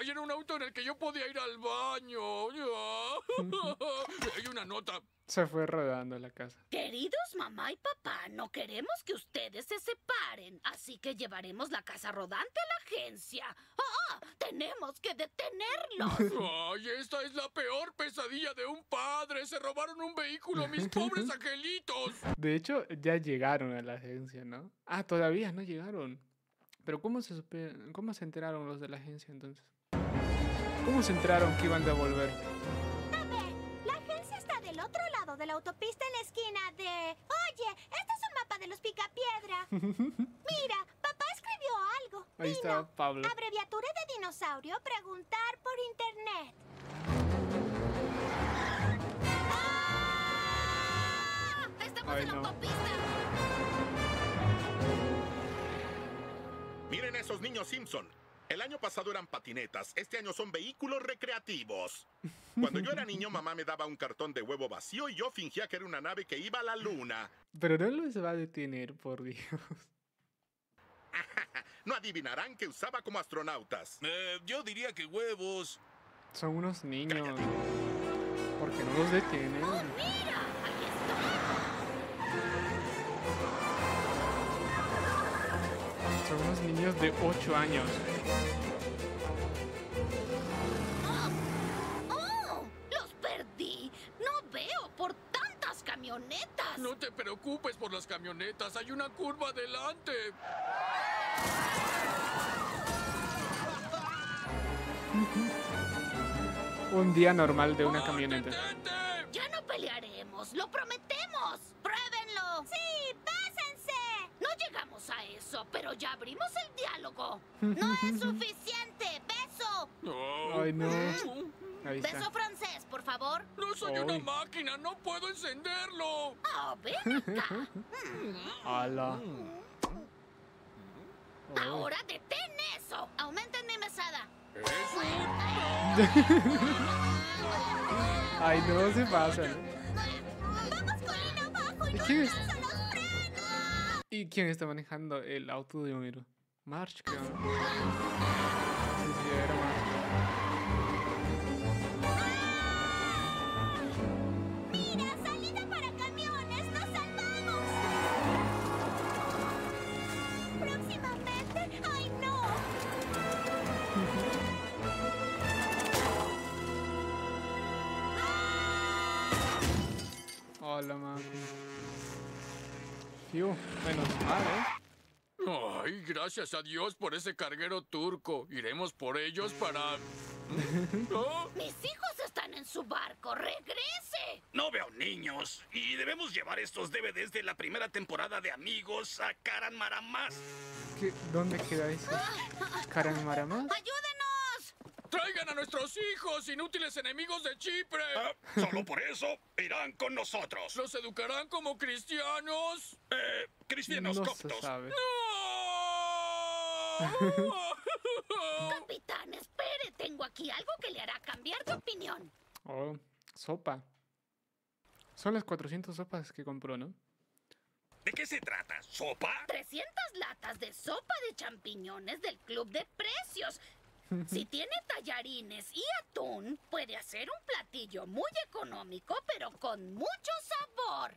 Ay, era un auto en el que yo podía ir al baño. Hay una nota. Se fue rodando la casa. Queridos mamá y papá, no queremos que ustedes se separen, así que llevaremos la casa rodante a la agencia. ¡Ah! ¡Oh, tenemos que detenerlos! ¡Ay, esta es la peor pesadilla de un padre! ¡Se robaron un vehículo, mis pobres angelitos! De hecho, ya llegaron a la agencia, ¿no? Ah, todavía no llegaron. Pero ¿cómo se, cómo se enteraron los de la agencia entonces? ¿Cómo se enteraron que iban a devolver? A ver, la agencia está del otro lado de la autopista en la esquina de... Oye, este es un mapa de los Picapiedra. Mira, papá escribió algo. Ahí Dino, está Pablo. Abreviatura de dinosaurio, preguntar por internet. ¡Ah! ¡Estamos Ay, en la no. autopista! Miren a esos niños Simpson. El año pasado eran patinetas, este año son vehículos recreativos. Cuando yo era niño, mamá me daba un cartón de huevo vacío y yo fingía que era una nave que iba a la luna. Pero no los va a detener, por Dios. No adivinarán que usaba como astronautas. Eh, yo diría que huevos. Son unos niños. Cállate. Porque no los detienen. ¡Oh, mira! ¡Aquí estoy! Son unos niños de ocho años. Oh, ¡Oh! ¡Los perdí! ¡No veo por tantas camionetas! No te preocupes por las camionetas. Hay una curva adelante. Un día normal de una camioneta. ¡Ya no pelearemos! ¡Lo prometemos! ¡Pruébenlo! ¡Sí! A eso, pero ya abrimos el diálogo. No es suficiente. Beso. No. Ay, no. Beso francés, por favor. No soy Oy. una máquina, no puedo encenderlo. Oh, ven acá. Ala. Ahora detén eso. Aumenten mi mesada. Eso. Ay, no se pasa. Vamos con el abajo y no alcanza los frenos. ¿Y quién está manejando el auto de Homero? Marge, creo. Sí, sí, era Marge. ¡Mira, salida para camiones! ¡Nos salvamos! Próximamente... ¡Ay, no! Fiu, menos mal, ¿eh? Ay, gracias a Dios por ese carguero turco. Iremos por ellos para... ¿Oh? Mis hijos están en su barco. ¡Regrese! No veo niños. Y debemos llevar estos D V Ds de la primera temporada de Amigos a Karanmaramás. ¿Qué? ¿Dónde queda eso? ¿Karanmaramás? ¡Ayúdenos! ¡Traigan a nuestros hijos, inútiles enemigos de Chipre! Ah, solo por eso irán con nosotros. ¿Los educarán como cristianos? Eh, cristianos no coptos. Se sabe. ¡No! Capitán, espere, tengo aquí algo que le hará cambiar de opinión. Oh, sopa. Son las cuatrocientas sopas que compró, ¿no? ¿De qué se trata? ¿Sopa? trescientas latas de sopa de champiñones del Club de Precios. Si tiene tallarines y atún, puede hacer un platillo muy económico, pero con mucho sabor.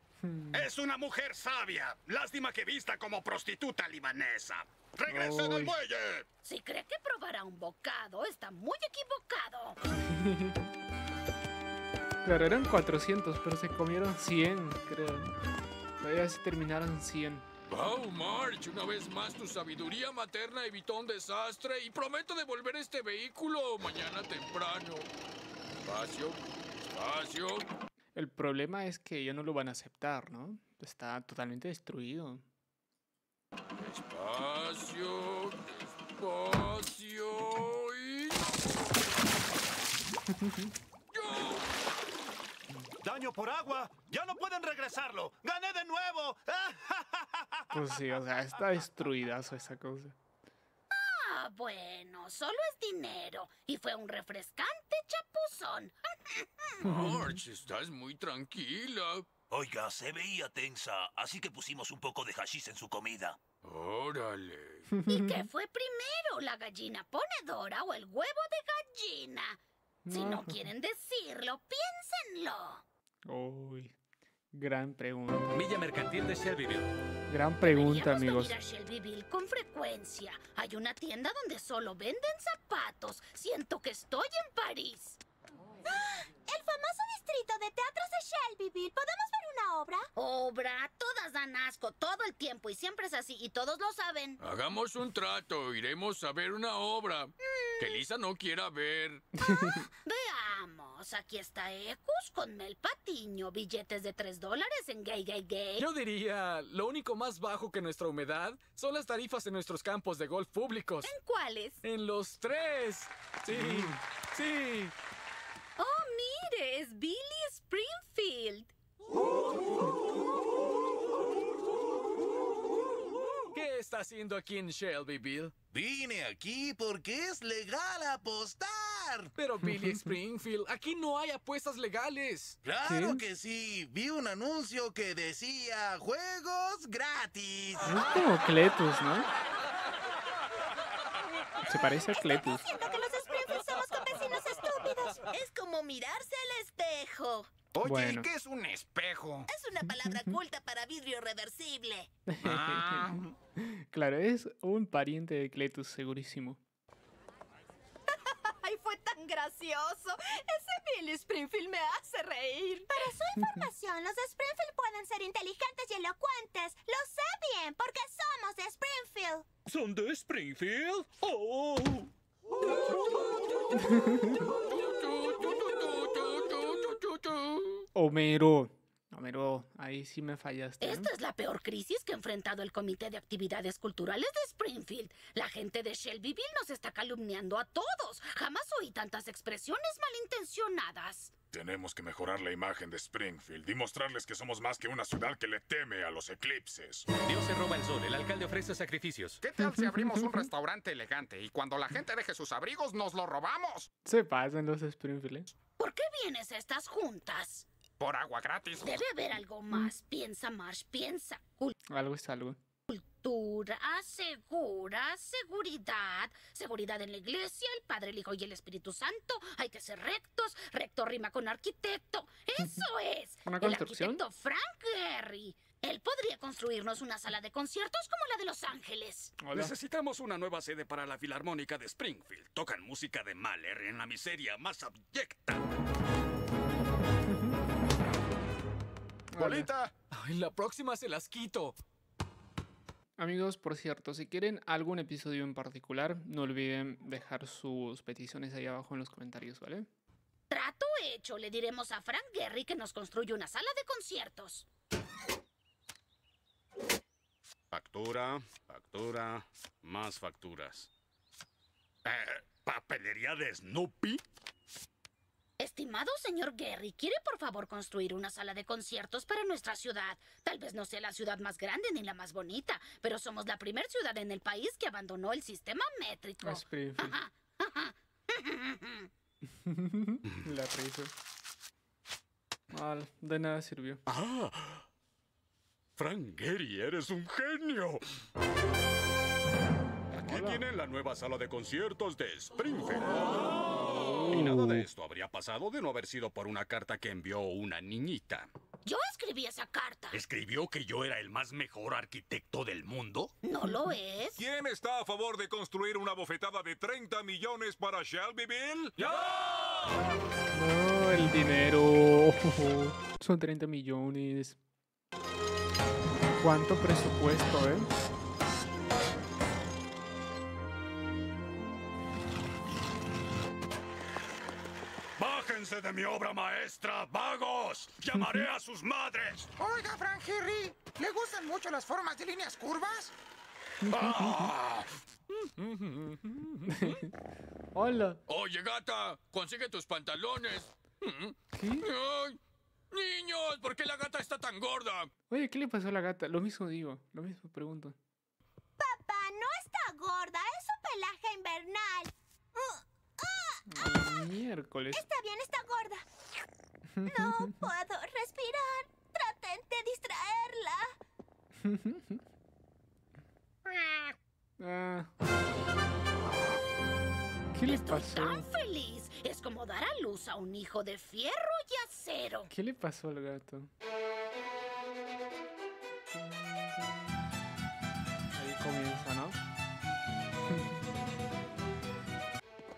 Es una mujer sabia. Lástima que vista como prostituta libanesa. ¡Regresen al muelle! Si cree que probará un bocado, está muy equivocado. Claro, eran cuatrocientos, pero se comieron cien, creo. Todavía se terminaron cien. Wow, Marge, una vez más tu sabiduría materna evitó un desastre y prometo devolver este vehículo mañana temprano. Espacio, espacio. El problema es que ellos no lo van a aceptar, ¿no? Está totalmente destruido. Espacio, espacio y... ¡Daño por agua! ¡Ya no pueden regresarlo! ¡Gané de nuevo! Pues sí, o sea, está destruidazo esa cosa. Ah, bueno, solo es dinero. Y fue un refrescante chapuzón. Marge, estás muy tranquila. Oiga, se veía tensa, así que pusimos un poco de hashish en su comida. ¡Órale! ¿Y qué fue primero, la gallina ponedora o el huevo de gallina? Si no quieren decirlo, piénsenlo. Uy, gran pregunta. Villa Mercantil de Shelbyville. Gran pregunta, amigos. Deberíamos venir a Shelbyville con frecuencia. Hay una tienda donde solo venden zapatos. Siento que estoy en París. ¡Ah! El famoso distrito de teatros de Shelbyville. ¿Podemos ver una obra? ¿Obra? Todas dan asco todo el tiempo y siempre es así y todos lo saben. Hagamos un trato. Iremos a ver una obra. Mm. Que Lisa no quiera ver. Ah, veamos. Aquí está Ecus con Mel Patiño. Billetes de tres dólares en Gay Gay Gay. Yo diría, lo único más bajo que nuestra humedad son las tarifas en nuestros campos de golf públicos. ¿En cuáles? En los tres. Sí, mm. sí. ¡Oh, mire! ¡Es Billy Springfield! ¿Qué está haciendo aquí en Shelbyville? Vine aquí porque es legal apostar. Pero Billy Springfield, aquí no hay apuestas legales. Claro ¿Sí? que sí. Vi un anuncio que decía juegos gratis. Es como Cletus, ¿no? Se parece a Cletus. Es como mirarse al espejo. Oye, bueno. ¿Qué es un espejo? Es una palabra culta para vidrio reversible. Ah. Claro, es un pariente de Cletus, segurísimo. ¡Ay, fue tan gracioso! Ese Billy Springfield me hace reír. Para su información, los de Springfield pueden ser inteligentes y elocuentes. Lo sé bien, porque somos de Springfield. ¿Son de Springfield? ¡Oh! Homero, Homero, ahí sí me fallaste, ¿eh? Esta es la peor crisis que ha enfrentado el Comité de Actividades Culturales de Springfield. La gente de Shelbyville nos está calumniando a todos. Jamás oí tantas expresiones malintencionadas. Tenemos que mejorar la imagen de Springfield y mostrarles que somos más que una ciudad que le teme a los eclipses. Dios se roba el sol, el alcalde ofrece sacrificios. ¿Qué tal si abrimos un restaurante elegante y cuando la gente deje sus abrigos nos lo robamos? Se pasan los Springfield. ¿Por qué vienes a estas juntas? Por agua gratis. Debe haber algo más. Piensa, Marsh, piensa. Cul algo es algo. Cultura, segura, seguridad. Seguridad en la iglesia, el Padre, el Hijo y el Espíritu Santo. Hay que ser rectos. Recto rima con arquitecto. ¡Eso es! ¿Una construcción? El arquitecto Frank Gehry. Él podría construirnos una sala de conciertos como la de Los Ángeles. Hola. Necesitamos una nueva sede para la Filarmónica de Springfield. Tocan música de Mahler en la miseria más abyecta. ¡Bolita! Ay, la próxima se las quito. Amigos, por cierto, si quieren algún episodio en particular, no olviden dejar sus peticiones ahí abajo en los comentarios, ¿vale? Trato hecho, le diremos a Frank Gehry que nos construye una sala de conciertos. Factura, factura, más facturas. Eh, ¿Papelería de Snoopy? Estimado señor Gehry, ¿quiere por favor construir una sala de conciertos para nuestra ciudad? Tal vez no sea la ciudad más grande ni la más bonita, pero somos la primera ciudad en el país que abandonó el sistema métrico. Ajá, ajá. La risa. Mal, de nada sirvió. ¡Ah! Frank Gehry, eres un genio. Aquí tienen la nueva sala de conciertos de Springfield. Oh. Y nada de esto habría pasado de no haber sido por una carta que envió una niñita. Yo escribí esa carta. ¿Escribió que yo era el más mejor arquitecto del mundo? No lo es. ¿Quién está a favor de construir una bofetada de treinta millones para Shelbyville? ¡No! No, el dinero. Son treinta millones. ¿Cuánto presupuesto, eh? ¡Bájense de mi obra maestra, vagos! ¡Llamaré a sus madres! Oiga, Frank Gehry, ¿le gustan mucho las formas de líneas curvas? ¡Ah! Hola. Oye, gata, consigue tus pantalones. ¿Qué? ¡Ay! ¡Niños! ¿Por qué la gata está tan gorda? Oye, ¿qué le pasó a la gata? Lo mismo digo, lo mismo pregunto. Papá, no está gorda, es su pelaje invernal. ¡Ah! Miércoles. Está bien, está gorda. No puedo respirar. Traten de distraerla. Ah. ¿Qué le pasó? Estoy tan feliz. Es como dar a luz a un hijo de fierro y acero. ¿Qué le pasó al gato? Ahí comienza, ¿no?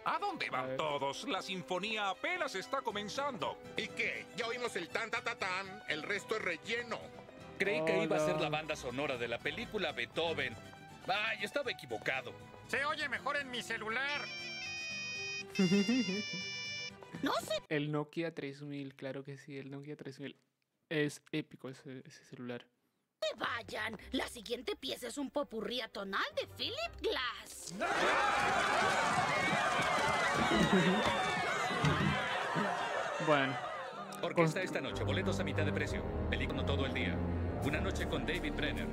¿A dónde van a todos? La sinfonía apenas está comenzando. ¿Y qué? Ya oímos el tan ta ta tan. El resto es relleno. Creí Hola. que iba a ser la banda sonora de la película Beethoven. Ay, estaba equivocado. Se oye mejor en mi celular. No sé. El Nokia tres mil, claro que sí, el Nokia tres mil. Es épico ese, ese celular. ¡No vayan! La siguiente pieza es un popurrí atonal de Philip Glass. ¡No! Bueno. Orquesta esta noche, boletos a mitad de precio. Película todo el día. Una noche con David Brenner.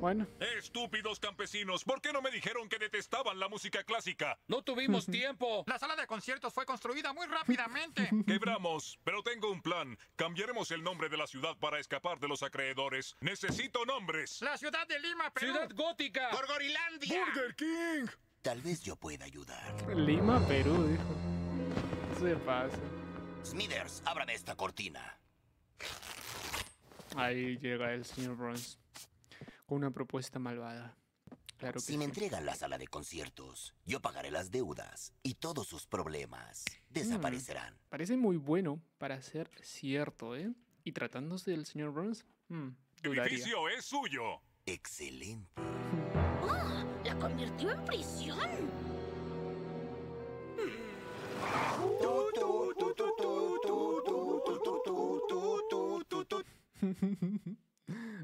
Bueno. Estúpidos campesinos, ¿por qué no me dijeron que detestaban la música clásica? No tuvimos tiempo. La sala de conciertos fue construida muy rápidamente. Quebramos, pero tengo un plan. Cambiaremos el nombre de la ciudad para escapar de los acreedores. Necesito nombres. La ciudad de Lima, Perú. Ciudad gótica. Gorgorilandia. Burger King. Tal vez yo pueda ayudar. Lima, Perú, dijo. Se pasa. Smithers, ábrame esta cortina. Ahí llega el señor Burns. Una propuesta malvada. Claro que si me sí. entregan la sala de conciertos, yo pagaré las deudas y todos sus problemas desaparecerán. Mm. Parece muy bueno para ser cierto, ¿eh? Y tratándose del señor Burns, mm, el edificio es suyo. Excelente. Oh, la convirtió en prisión. Mm.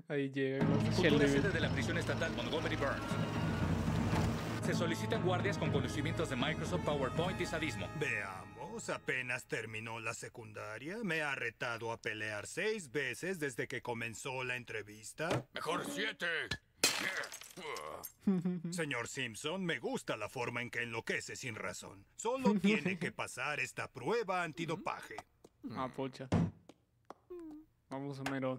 Ahí llega. Futura sede de la prisión estatal Montgomery Burns. Se solicitan guardias con conocimientos de Microsoft PowerPoint y sadismo. Veamos, apenas terminó la secundaria. Me ha retado a pelear seis veces desde que comenzó la entrevista. Mejor siete. Señor Simpson, me gusta la forma en que enloquece sin razón. Solo tiene que pasar esta prueba antidopaje. Ah, pocha. Vamos, Homero.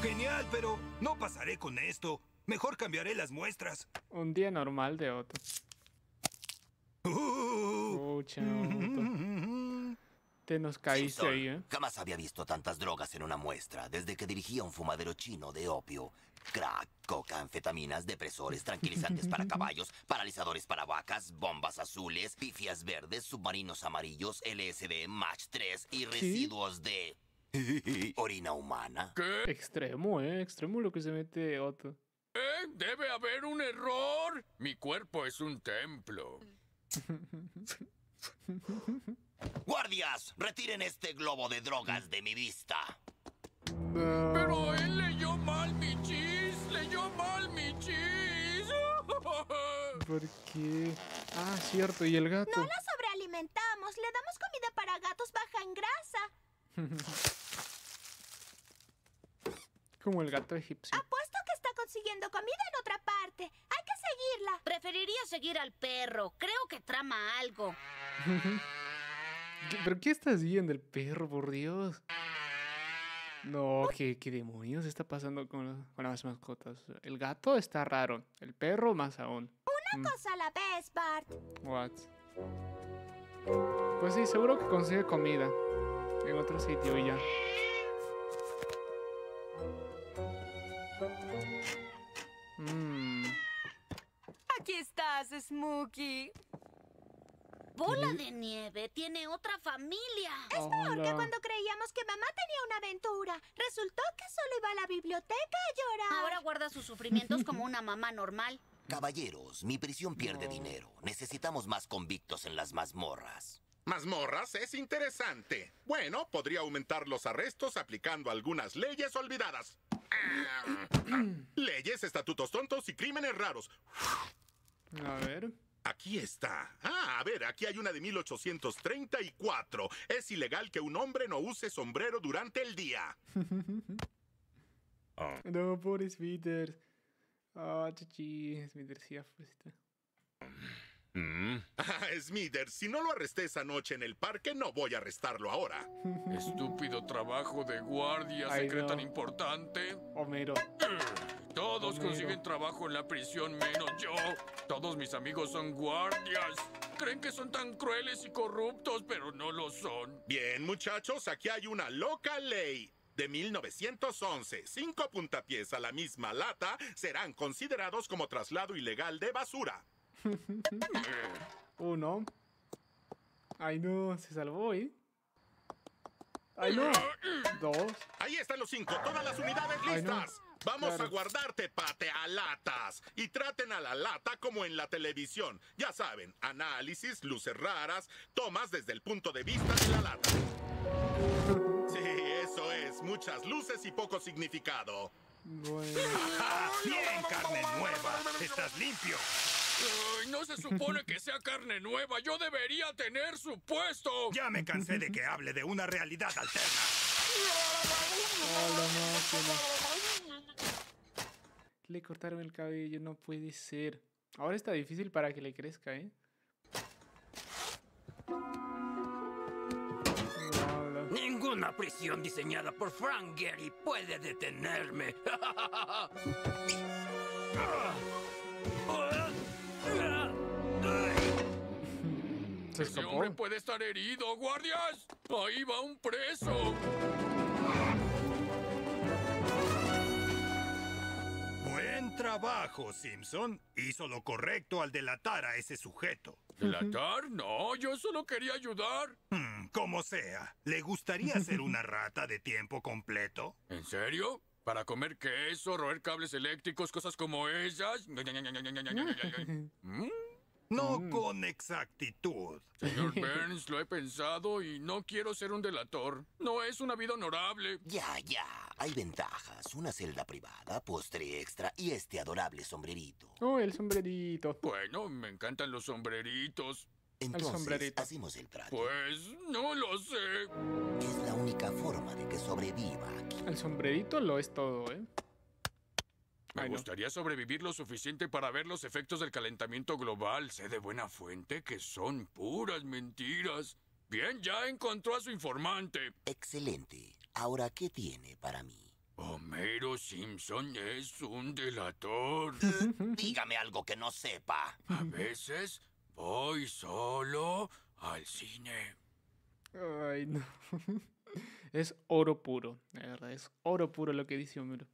Genial, pero no pasaré con esto. Mejor cambiaré las muestras. Un día normal de otro. Uh, Te nos caíste Simpson, ahí, ¿eh? Jamás había visto tantas drogas en una muestra desde que dirigía un fumadero chino de opio. crack, coca, anfetaminas, depresores, tranquilizantes para caballos, paralizadores para vacas, bombas azules, pifias verdes, submarinos amarillos, L S D, match tres y residuos de orina humana. ¿Qué? Extremo, eh, extremo lo que se mete Otto. ¿Eh? ¡Debe haber un error! Mi cuerpo es un templo. ¡Guardias! ¡Retiren este globo de drogas de mi vista! No. ¡Pero él leyó mal mi chis! ¡Leyó mal mi chis! ¿Por qué? Ah, cierto, ¿y el gato? No lo sobrealimentamos. Le damos comida para gatos baja en grasa. Como el gato egipcio. Apuesto que está consiguiendo comida en otra parte. Hay que seguirla. Preferiría seguir al perro. Creo que trama algo. ¿Pero qué estás viendo el perro, por Dios? No, ¿qué, qué demonios está pasando con, con las mascotas? El gato está raro, el perro más aún. Una mm. cosa a la vez, Bart. What? Pues sí, seguro que consigue comida en otro sitio y ya. Mm. Aquí estás, Smokey. Bola de nieve, tiene otra familia. Es peor que cuando creíamos que mamá tenía una aventura. Resultó que solo iba a la biblioteca a llorar. Ahora guarda sus sufrimientos como una mamá normal. Caballeros, mi prisión pierde no. dinero. Necesitamos más convictos en las mazmorras. Mazmorras es interesante. Bueno, podría aumentar los arrestos aplicando algunas leyes olvidadas. Leyes, estatutos tontos y crímenes raros. A ver... Aquí está. Ah, a ver, aquí hay una de mil ochocientos treinta y cuatro. Es ilegal que un hombre no use sombrero durante el día. oh. No, pobre Smithers. Ah, oh, chichi, Smithers, sí, afuera. Mm. Ah, Smithers, si no lo arresté esa noche en el parque, no voy a arrestarlo ahora. Estúpido trabajo de guardia, se cree tan importante. Homero. Todos Homero. Consiguen trabajo en la prisión, menos yo. Todos mis amigos son guardias. Creen que son tan crueles y corruptos, pero no lo son. Bien, muchachos, aquí hay una loca ley de mil novecientos once. Cinco puntapiés a la misma lata serán considerados como traslado ilegal de basura. Oh, no. Ay, no, se salvó, ¿eh? Ay, no. Dos. Ahí están los cinco, todas las unidades listas. Ay, no. Vamos claro. a guardarte, pate, a latas. Y traten a la lata como en la televisión. Ya saben, análisis, luces raras, tomas desde el punto de vista de la lata. Sí, eso es. Muchas luces y poco significado. Bueno. ¡Bien, carne nueva! ¡Estás limpio! Ay, no se supone que sea carne nueva. Yo debería tener su puesto. Ya me cansé de que hable de una realidad alterna. Le cortaron el cabello, no puede ser. Ahora está difícil para que le crezca, ¿eh? Ninguna prisión diseñada por Frank Gehry puede detenerme. Ese hombre puede estar herido, guardias. Ahí va un preso. Buen trabajo, Simpson. Hizo lo correcto al delatar a ese sujeto. ¿Delatar? No, yo solo quería ayudar. Hmm, como sea, ¿le gustaría ser una rata de tiempo completo? ¿En serio? ¿Para comer queso, roer cables eléctricos, cosas como esas? ¿Mm? No mm. con exactitud. Señor Burns, lo he pensado y no quiero ser un delator. No es una vida honorable. Ya, ya. Hay ventajas. Una celda privada, postre extra y este adorable sombrerito. Oh, el sombrerito. Bueno, me encantan los sombreritos. Entonces, ¿hacemos el trato? Pues, no lo sé. Es la única forma de que sobreviva aquí. El sombrerito lo es todo, ¿eh? Me Ay, no. gustaría sobrevivir lo suficiente para ver los efectos del calentamiento global. Sé de buena fuente que son puras mentiras. Bien, ya encontró a su informante. Excelente. Ahora, ¿qué tiene para mí? Homero Simpson es un delator. Dígame algo que no sepa. A veces voy solo al cine. Ay, no. Es oro puro. La verdad, es oro puro lo que dice Homero.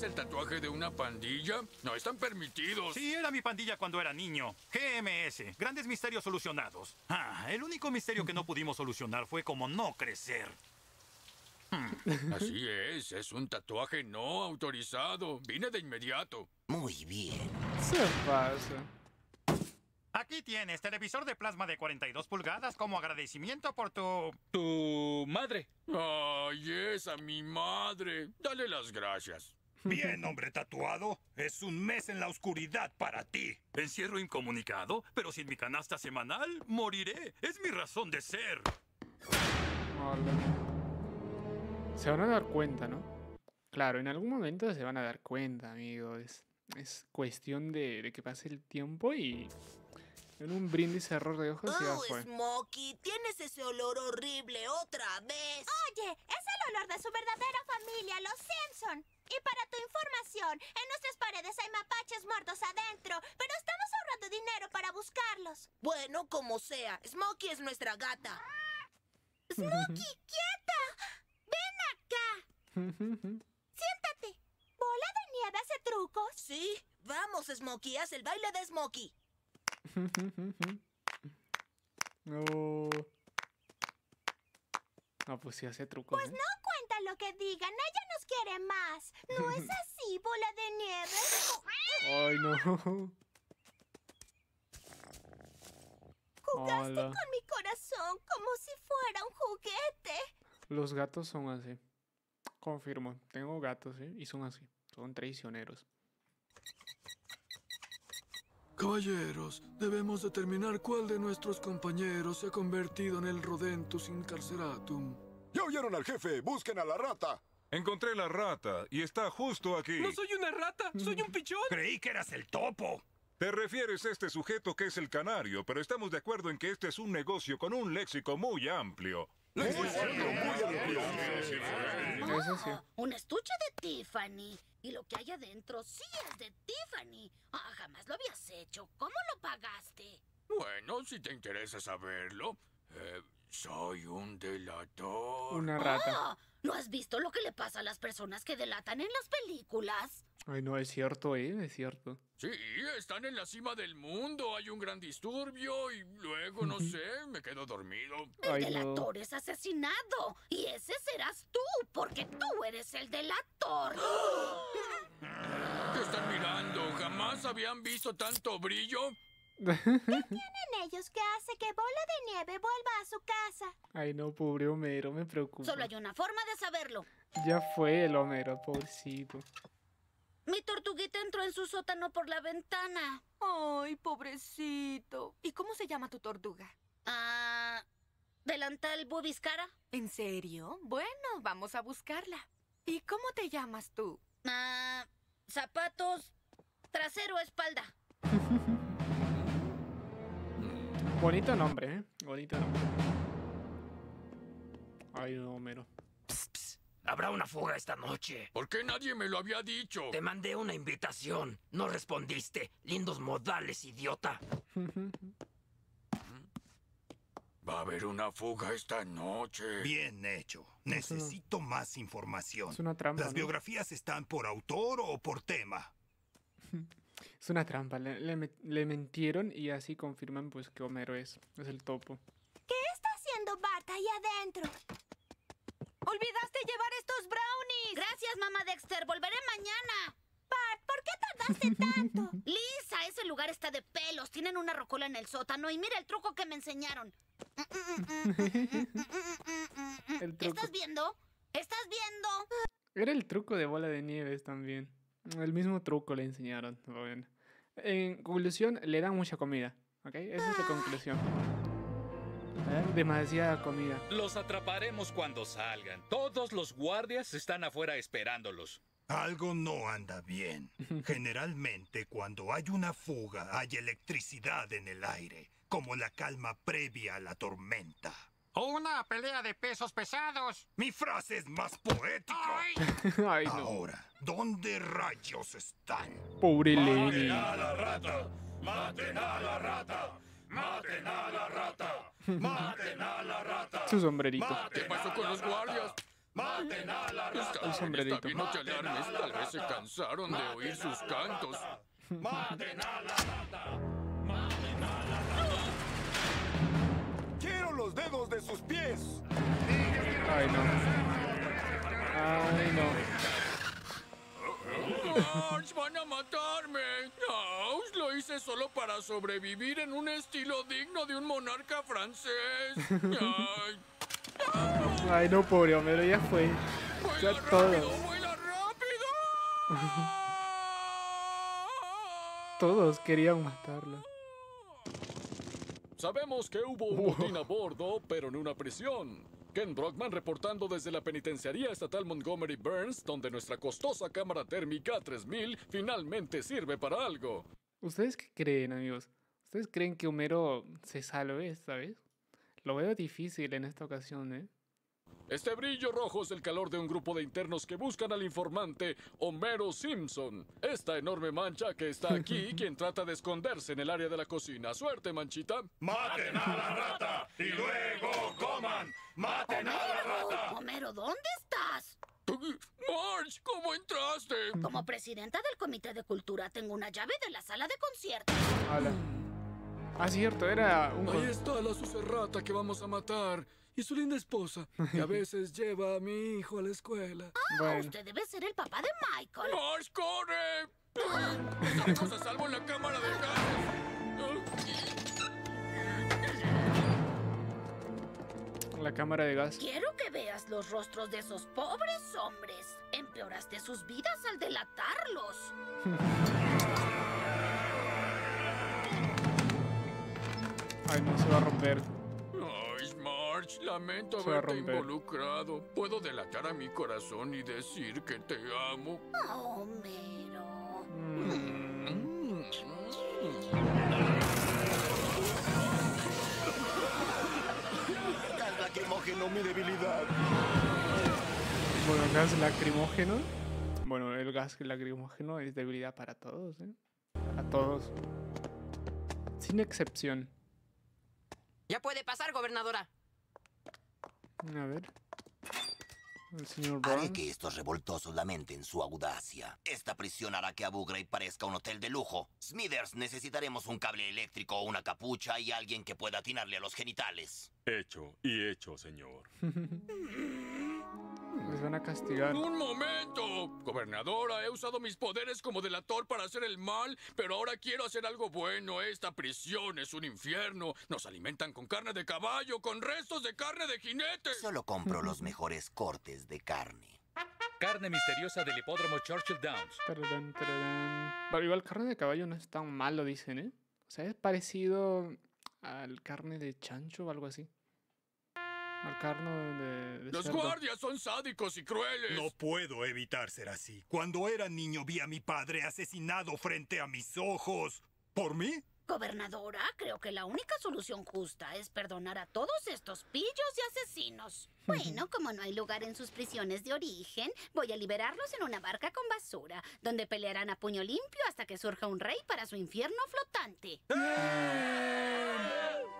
es el tatuaje de una pandilla? No están permitidos. Sí, era mi pandilla cuando era niño. G M S, grandes misterios solucionados. Ah, el único misterio que no pudimos solucionar fue cómo no crecer. Hmm. Así es, es un tatuaje no autorizado. Vine de inmediato. Muy bien. Se pasa. Aquí tienes, televisor de plasma de cuarenta y dos pulgadas como agradecimiento por tu... Tu madre. Ay, esa mi madre. Dale las gracias. Bien, hombre tatuado. Es un mes en la oscuridad para ti. Encierro incomunicado, pero sin mi canasta semanal, moriré. Es mi razón de ser. Hola. Se van a dar cuenta, ¿no? Claro, en algún momento se van a dar cuenta, amigos. Es cuestión de, de que pase el tiempo y... En un brindis error de ojos y abajo. ¡Oh, Smokey! ¡Tienes ese olor horrible otra vez! Oye, es el olor de su verdadera familia, los Simpson. Y para tu información, en nuestras paredes hay mapaches muertos adentro, pero estamos ahorrando dinero para buscarlos. Bueno, como sea, Smokey es nuestra gata. ¡Smokey, quieta! ¡Ven acá! ¡Siéntate! ¿Bola de nieve hace trucos? Sí, vamos, Smokey, haz el baile de Smokey. No. No, pues sí hace truco. Pues ¿eh? No cuenta lo que digan, ella nos quiere más. ¿No es así, bola de nieve? Ay, no. Jugaste Hola. Con mi corazón como si fuera un juguete. Los gatos son así. Confirmo, tengo gatos, ¿eh? Y son así, son traicioneros. Caballeros, debemos determinar cuál de nuestros compañeros se ha convertido en el Rodentus Incarceratum. ¡Ya oyeron al jefe! ¡Busquen a la rata! Encontré la rata y está justo aquí. ¡No soy una rata! ¡Soy un pichón! ¡Creí que eras el topo! Te refieres a este sujeto que es el canario, pero estamos de acuerdo en que este es un negocio con un léxico muy amplio. ¡Léxico muy amplio! Oh, un estuche de Tiffany. Y lo que hay adentro sí es de Tiffany. Ah, jamás lo habías hecho. ¿Cómo lo pagaste? Bueno, si te interesa saberlo, eh, soy un delator. Una rata. Oh, ¿no has visto lo que le pasa a las personas que delatan en las películas? Ay, no, es cierto, ¿eh? Es cierto. Sí, están en la cima del mundo. Hay un gran disturbio y luego, no sé, me quedo dormido. El Ay, delator no. es asesinado. Y ese serás tú, porque tú eres el delator. ¿Qué están mirando? ¿Jamás habían visto tanto brillo? ¿Qué tienen ellos que hace que Bola de Nieve vuelva a su casa? Ay, no, pobre Homero, me preocupa. Solo hay una forma de saberlo. Ya fue el Homero, pobrecito. Mi tortuguita entró en su sótano por la ventana. Ay, pobrecito. ¿Y cómo se llama tu tortuga? Ah, delantal Bubiscara. ¿En serio? Bueno, vamos a buscarla. ¿Y cómo te llamas tú? Ah, zapatos, trasero, espalda. Bonito nombre, ¿eh? Bonito nombre. Ay, no, Homero. Habrá una fuga esta noche. ¿Por qué nadie me lo había dicho? Te mandé una invitación. No respondiste. Lindos modales, idiota. Va a haber una fuga esta noche. Bien hecho. Necesito una... más información. Es una trampa. ¿Las ¿no? biografías están por autor o por tema? Es una trampa. Le, le, le mentieron y así confirman pues que Homero es. Es el topo. ¿Qué está haciendo Bart ahí adentro? ¡Olvidaste llevar estos brownies! Gracias, mamá Dexter. Volveré mañana. Bart, ¿por qué tardaste tanto? Lisa, ese lugar está de pelos. Tienen una rocola en el sótano y mira el truco que me enseñaron. El truco. ¿Estás viendo? ¿Estás viendo? Era el truco de Bola de Nieves también. El mismo truco le enseñaron. Bueno. En conclusión, le dan mucha comida. ¿Ok? Esa es la conclusión. Demasiada comida. Los atraparemos cuando salgan. Todos los guardias están afuera esperándolos. Algo no anda bien. Generalmente cuando hay una fuga hay electricidad en el aire, como la calma previa a la tormenta. O una pelea de pesos pesados. Mi frase es más poética. Ay. Ay, no. Ahora, ¿dónde rayos están? Pobre Lenny. ¡Maten a la rata! ¡Maten a la rata! ¡Maten a la rata! ¡Maten a la rata! Su sombrerito. ¿Qué pasó con los guardias? ¡Maten a la rata! El sombrerito. No te alarmes, tal vez se cansaron de oír sus cantos. ¡Maten a la rata! ¡Maten a la rata! ¡Quiero los dedos de sus pies! Ay, no. Ay, no. ¡George, van a matarme! ¡No! Lo hice solo para sobrevivir en un estilo digno de un monarca francés. ¡Ay! Ay, no, pobre Homero, ya fue. Ya todos. Todos querían matarlo. Sabemos que hubo un motín a bordo, pero en una prisión. Ken Brockman reportando desde la penitenciaría estatal Montgomery Burns, donde nuestra costosa cámara térmica tres mil finalmente sirve para algo. ¿Ustedes qué creen, amigos? ¿Ustedes creen que Homero se salve esta vez? Lo veo difícil en esta ocasión, ¿eh? Este brillo rojo es el calor de un grupo de internos que buscan al informante Homero Simpson. Esta enorme mancha que está aquí, quien trata de esconderse en el área de la cocina. ¡Suerte, manchita! ¡Maten a la rata y luego coman! ¡Maten a la rata! Homero, ¿dónde estás? ¡Marge! ¿Cómo entraste? Como presidenta del Comité de Cultura, tengo una llave de la sala de conciertos. Hola. Ah, cierto, era un... Ahí está la sucerrata que vamos a matar. Y su linda esposa, que a veces lleva a mi hijo a la escuela. Ah, bueno. Usted debe ser el papá de Michael. ¡Marge, corre! ¡Esa cosa salvo en la cámara de gas! La cámara de gas. Quiero que veas los rostros de esos pobres hombres. Empeoraste sus vidas al delatarlos. Ay, no, se va a romper. Ay, Marge, lamento haberte involucrado. Puedo delatar a mi corazón y decir que te amo. Oh, Homero. Mm. Gas lacrimógeno, mi debilidad. Bueno, gas lacrimógeno. Bueno, el gas lacrimógeno es debilidad para todos, ¿eh? Para todos. Sin excepción. Ya puede pasar, gobernadora. A ver. El señor Brown. Haré que estos revoltosos lamenten su audacia. Esta prisión hará que Abu Ghraib parezca un hotel de lujo. Smithers, necesitaremos un cable eléctrico, una capucha y alguien que pueda atinarle a los genitales. Hecho y hecho, señor. Les van a castigar. ¡Un momento! Gobernadora, he usado mis poderes como delator para hacer el mal, pero ahora quiero hacer algo bueno. Esta prisión es un infierno. Nos alimentan con carne de caballo, con restos de carne de jinete. Solo compro los mejores cortes de carne. Carne misteriosa del hipódromo Churchill Downs. Tararán, tararán. Pero igual carne de caballo no es tan malo, dicen, ¿eh? O sea, es parecido al carne de chancho o algo así. Al carne de, de Los cerdo. Guardias son sádicos y crueles. No puedo evitar ser así. Cuando era niño vi a mi padre asesinado frente a mis ojos. ¿Por mí? Gobernadora, creo que la única solución justa es perdonar a todos estos pillos y asesinos. Bueno, como no hay lugar en sus prisiones de origen, voy a liberarlos en una barca con basura, donde pelearán a puño limpio hasta que surja un rey para su infierno flotante. ¡Eh!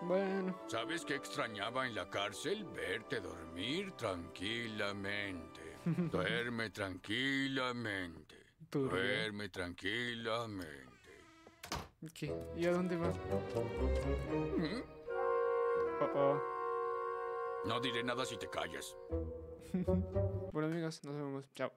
Bueno. ¿Sabes qué extrañaba en la cárcel? Verte dormir tranquilamente. Duerme tranquilamente. Duerme tranquilamente. ¿Qué? ¿Y a dónde va? ¿Mm? Oh, oh. No diré nada si te callas. Bueno, amigos, nos vemos. Chao.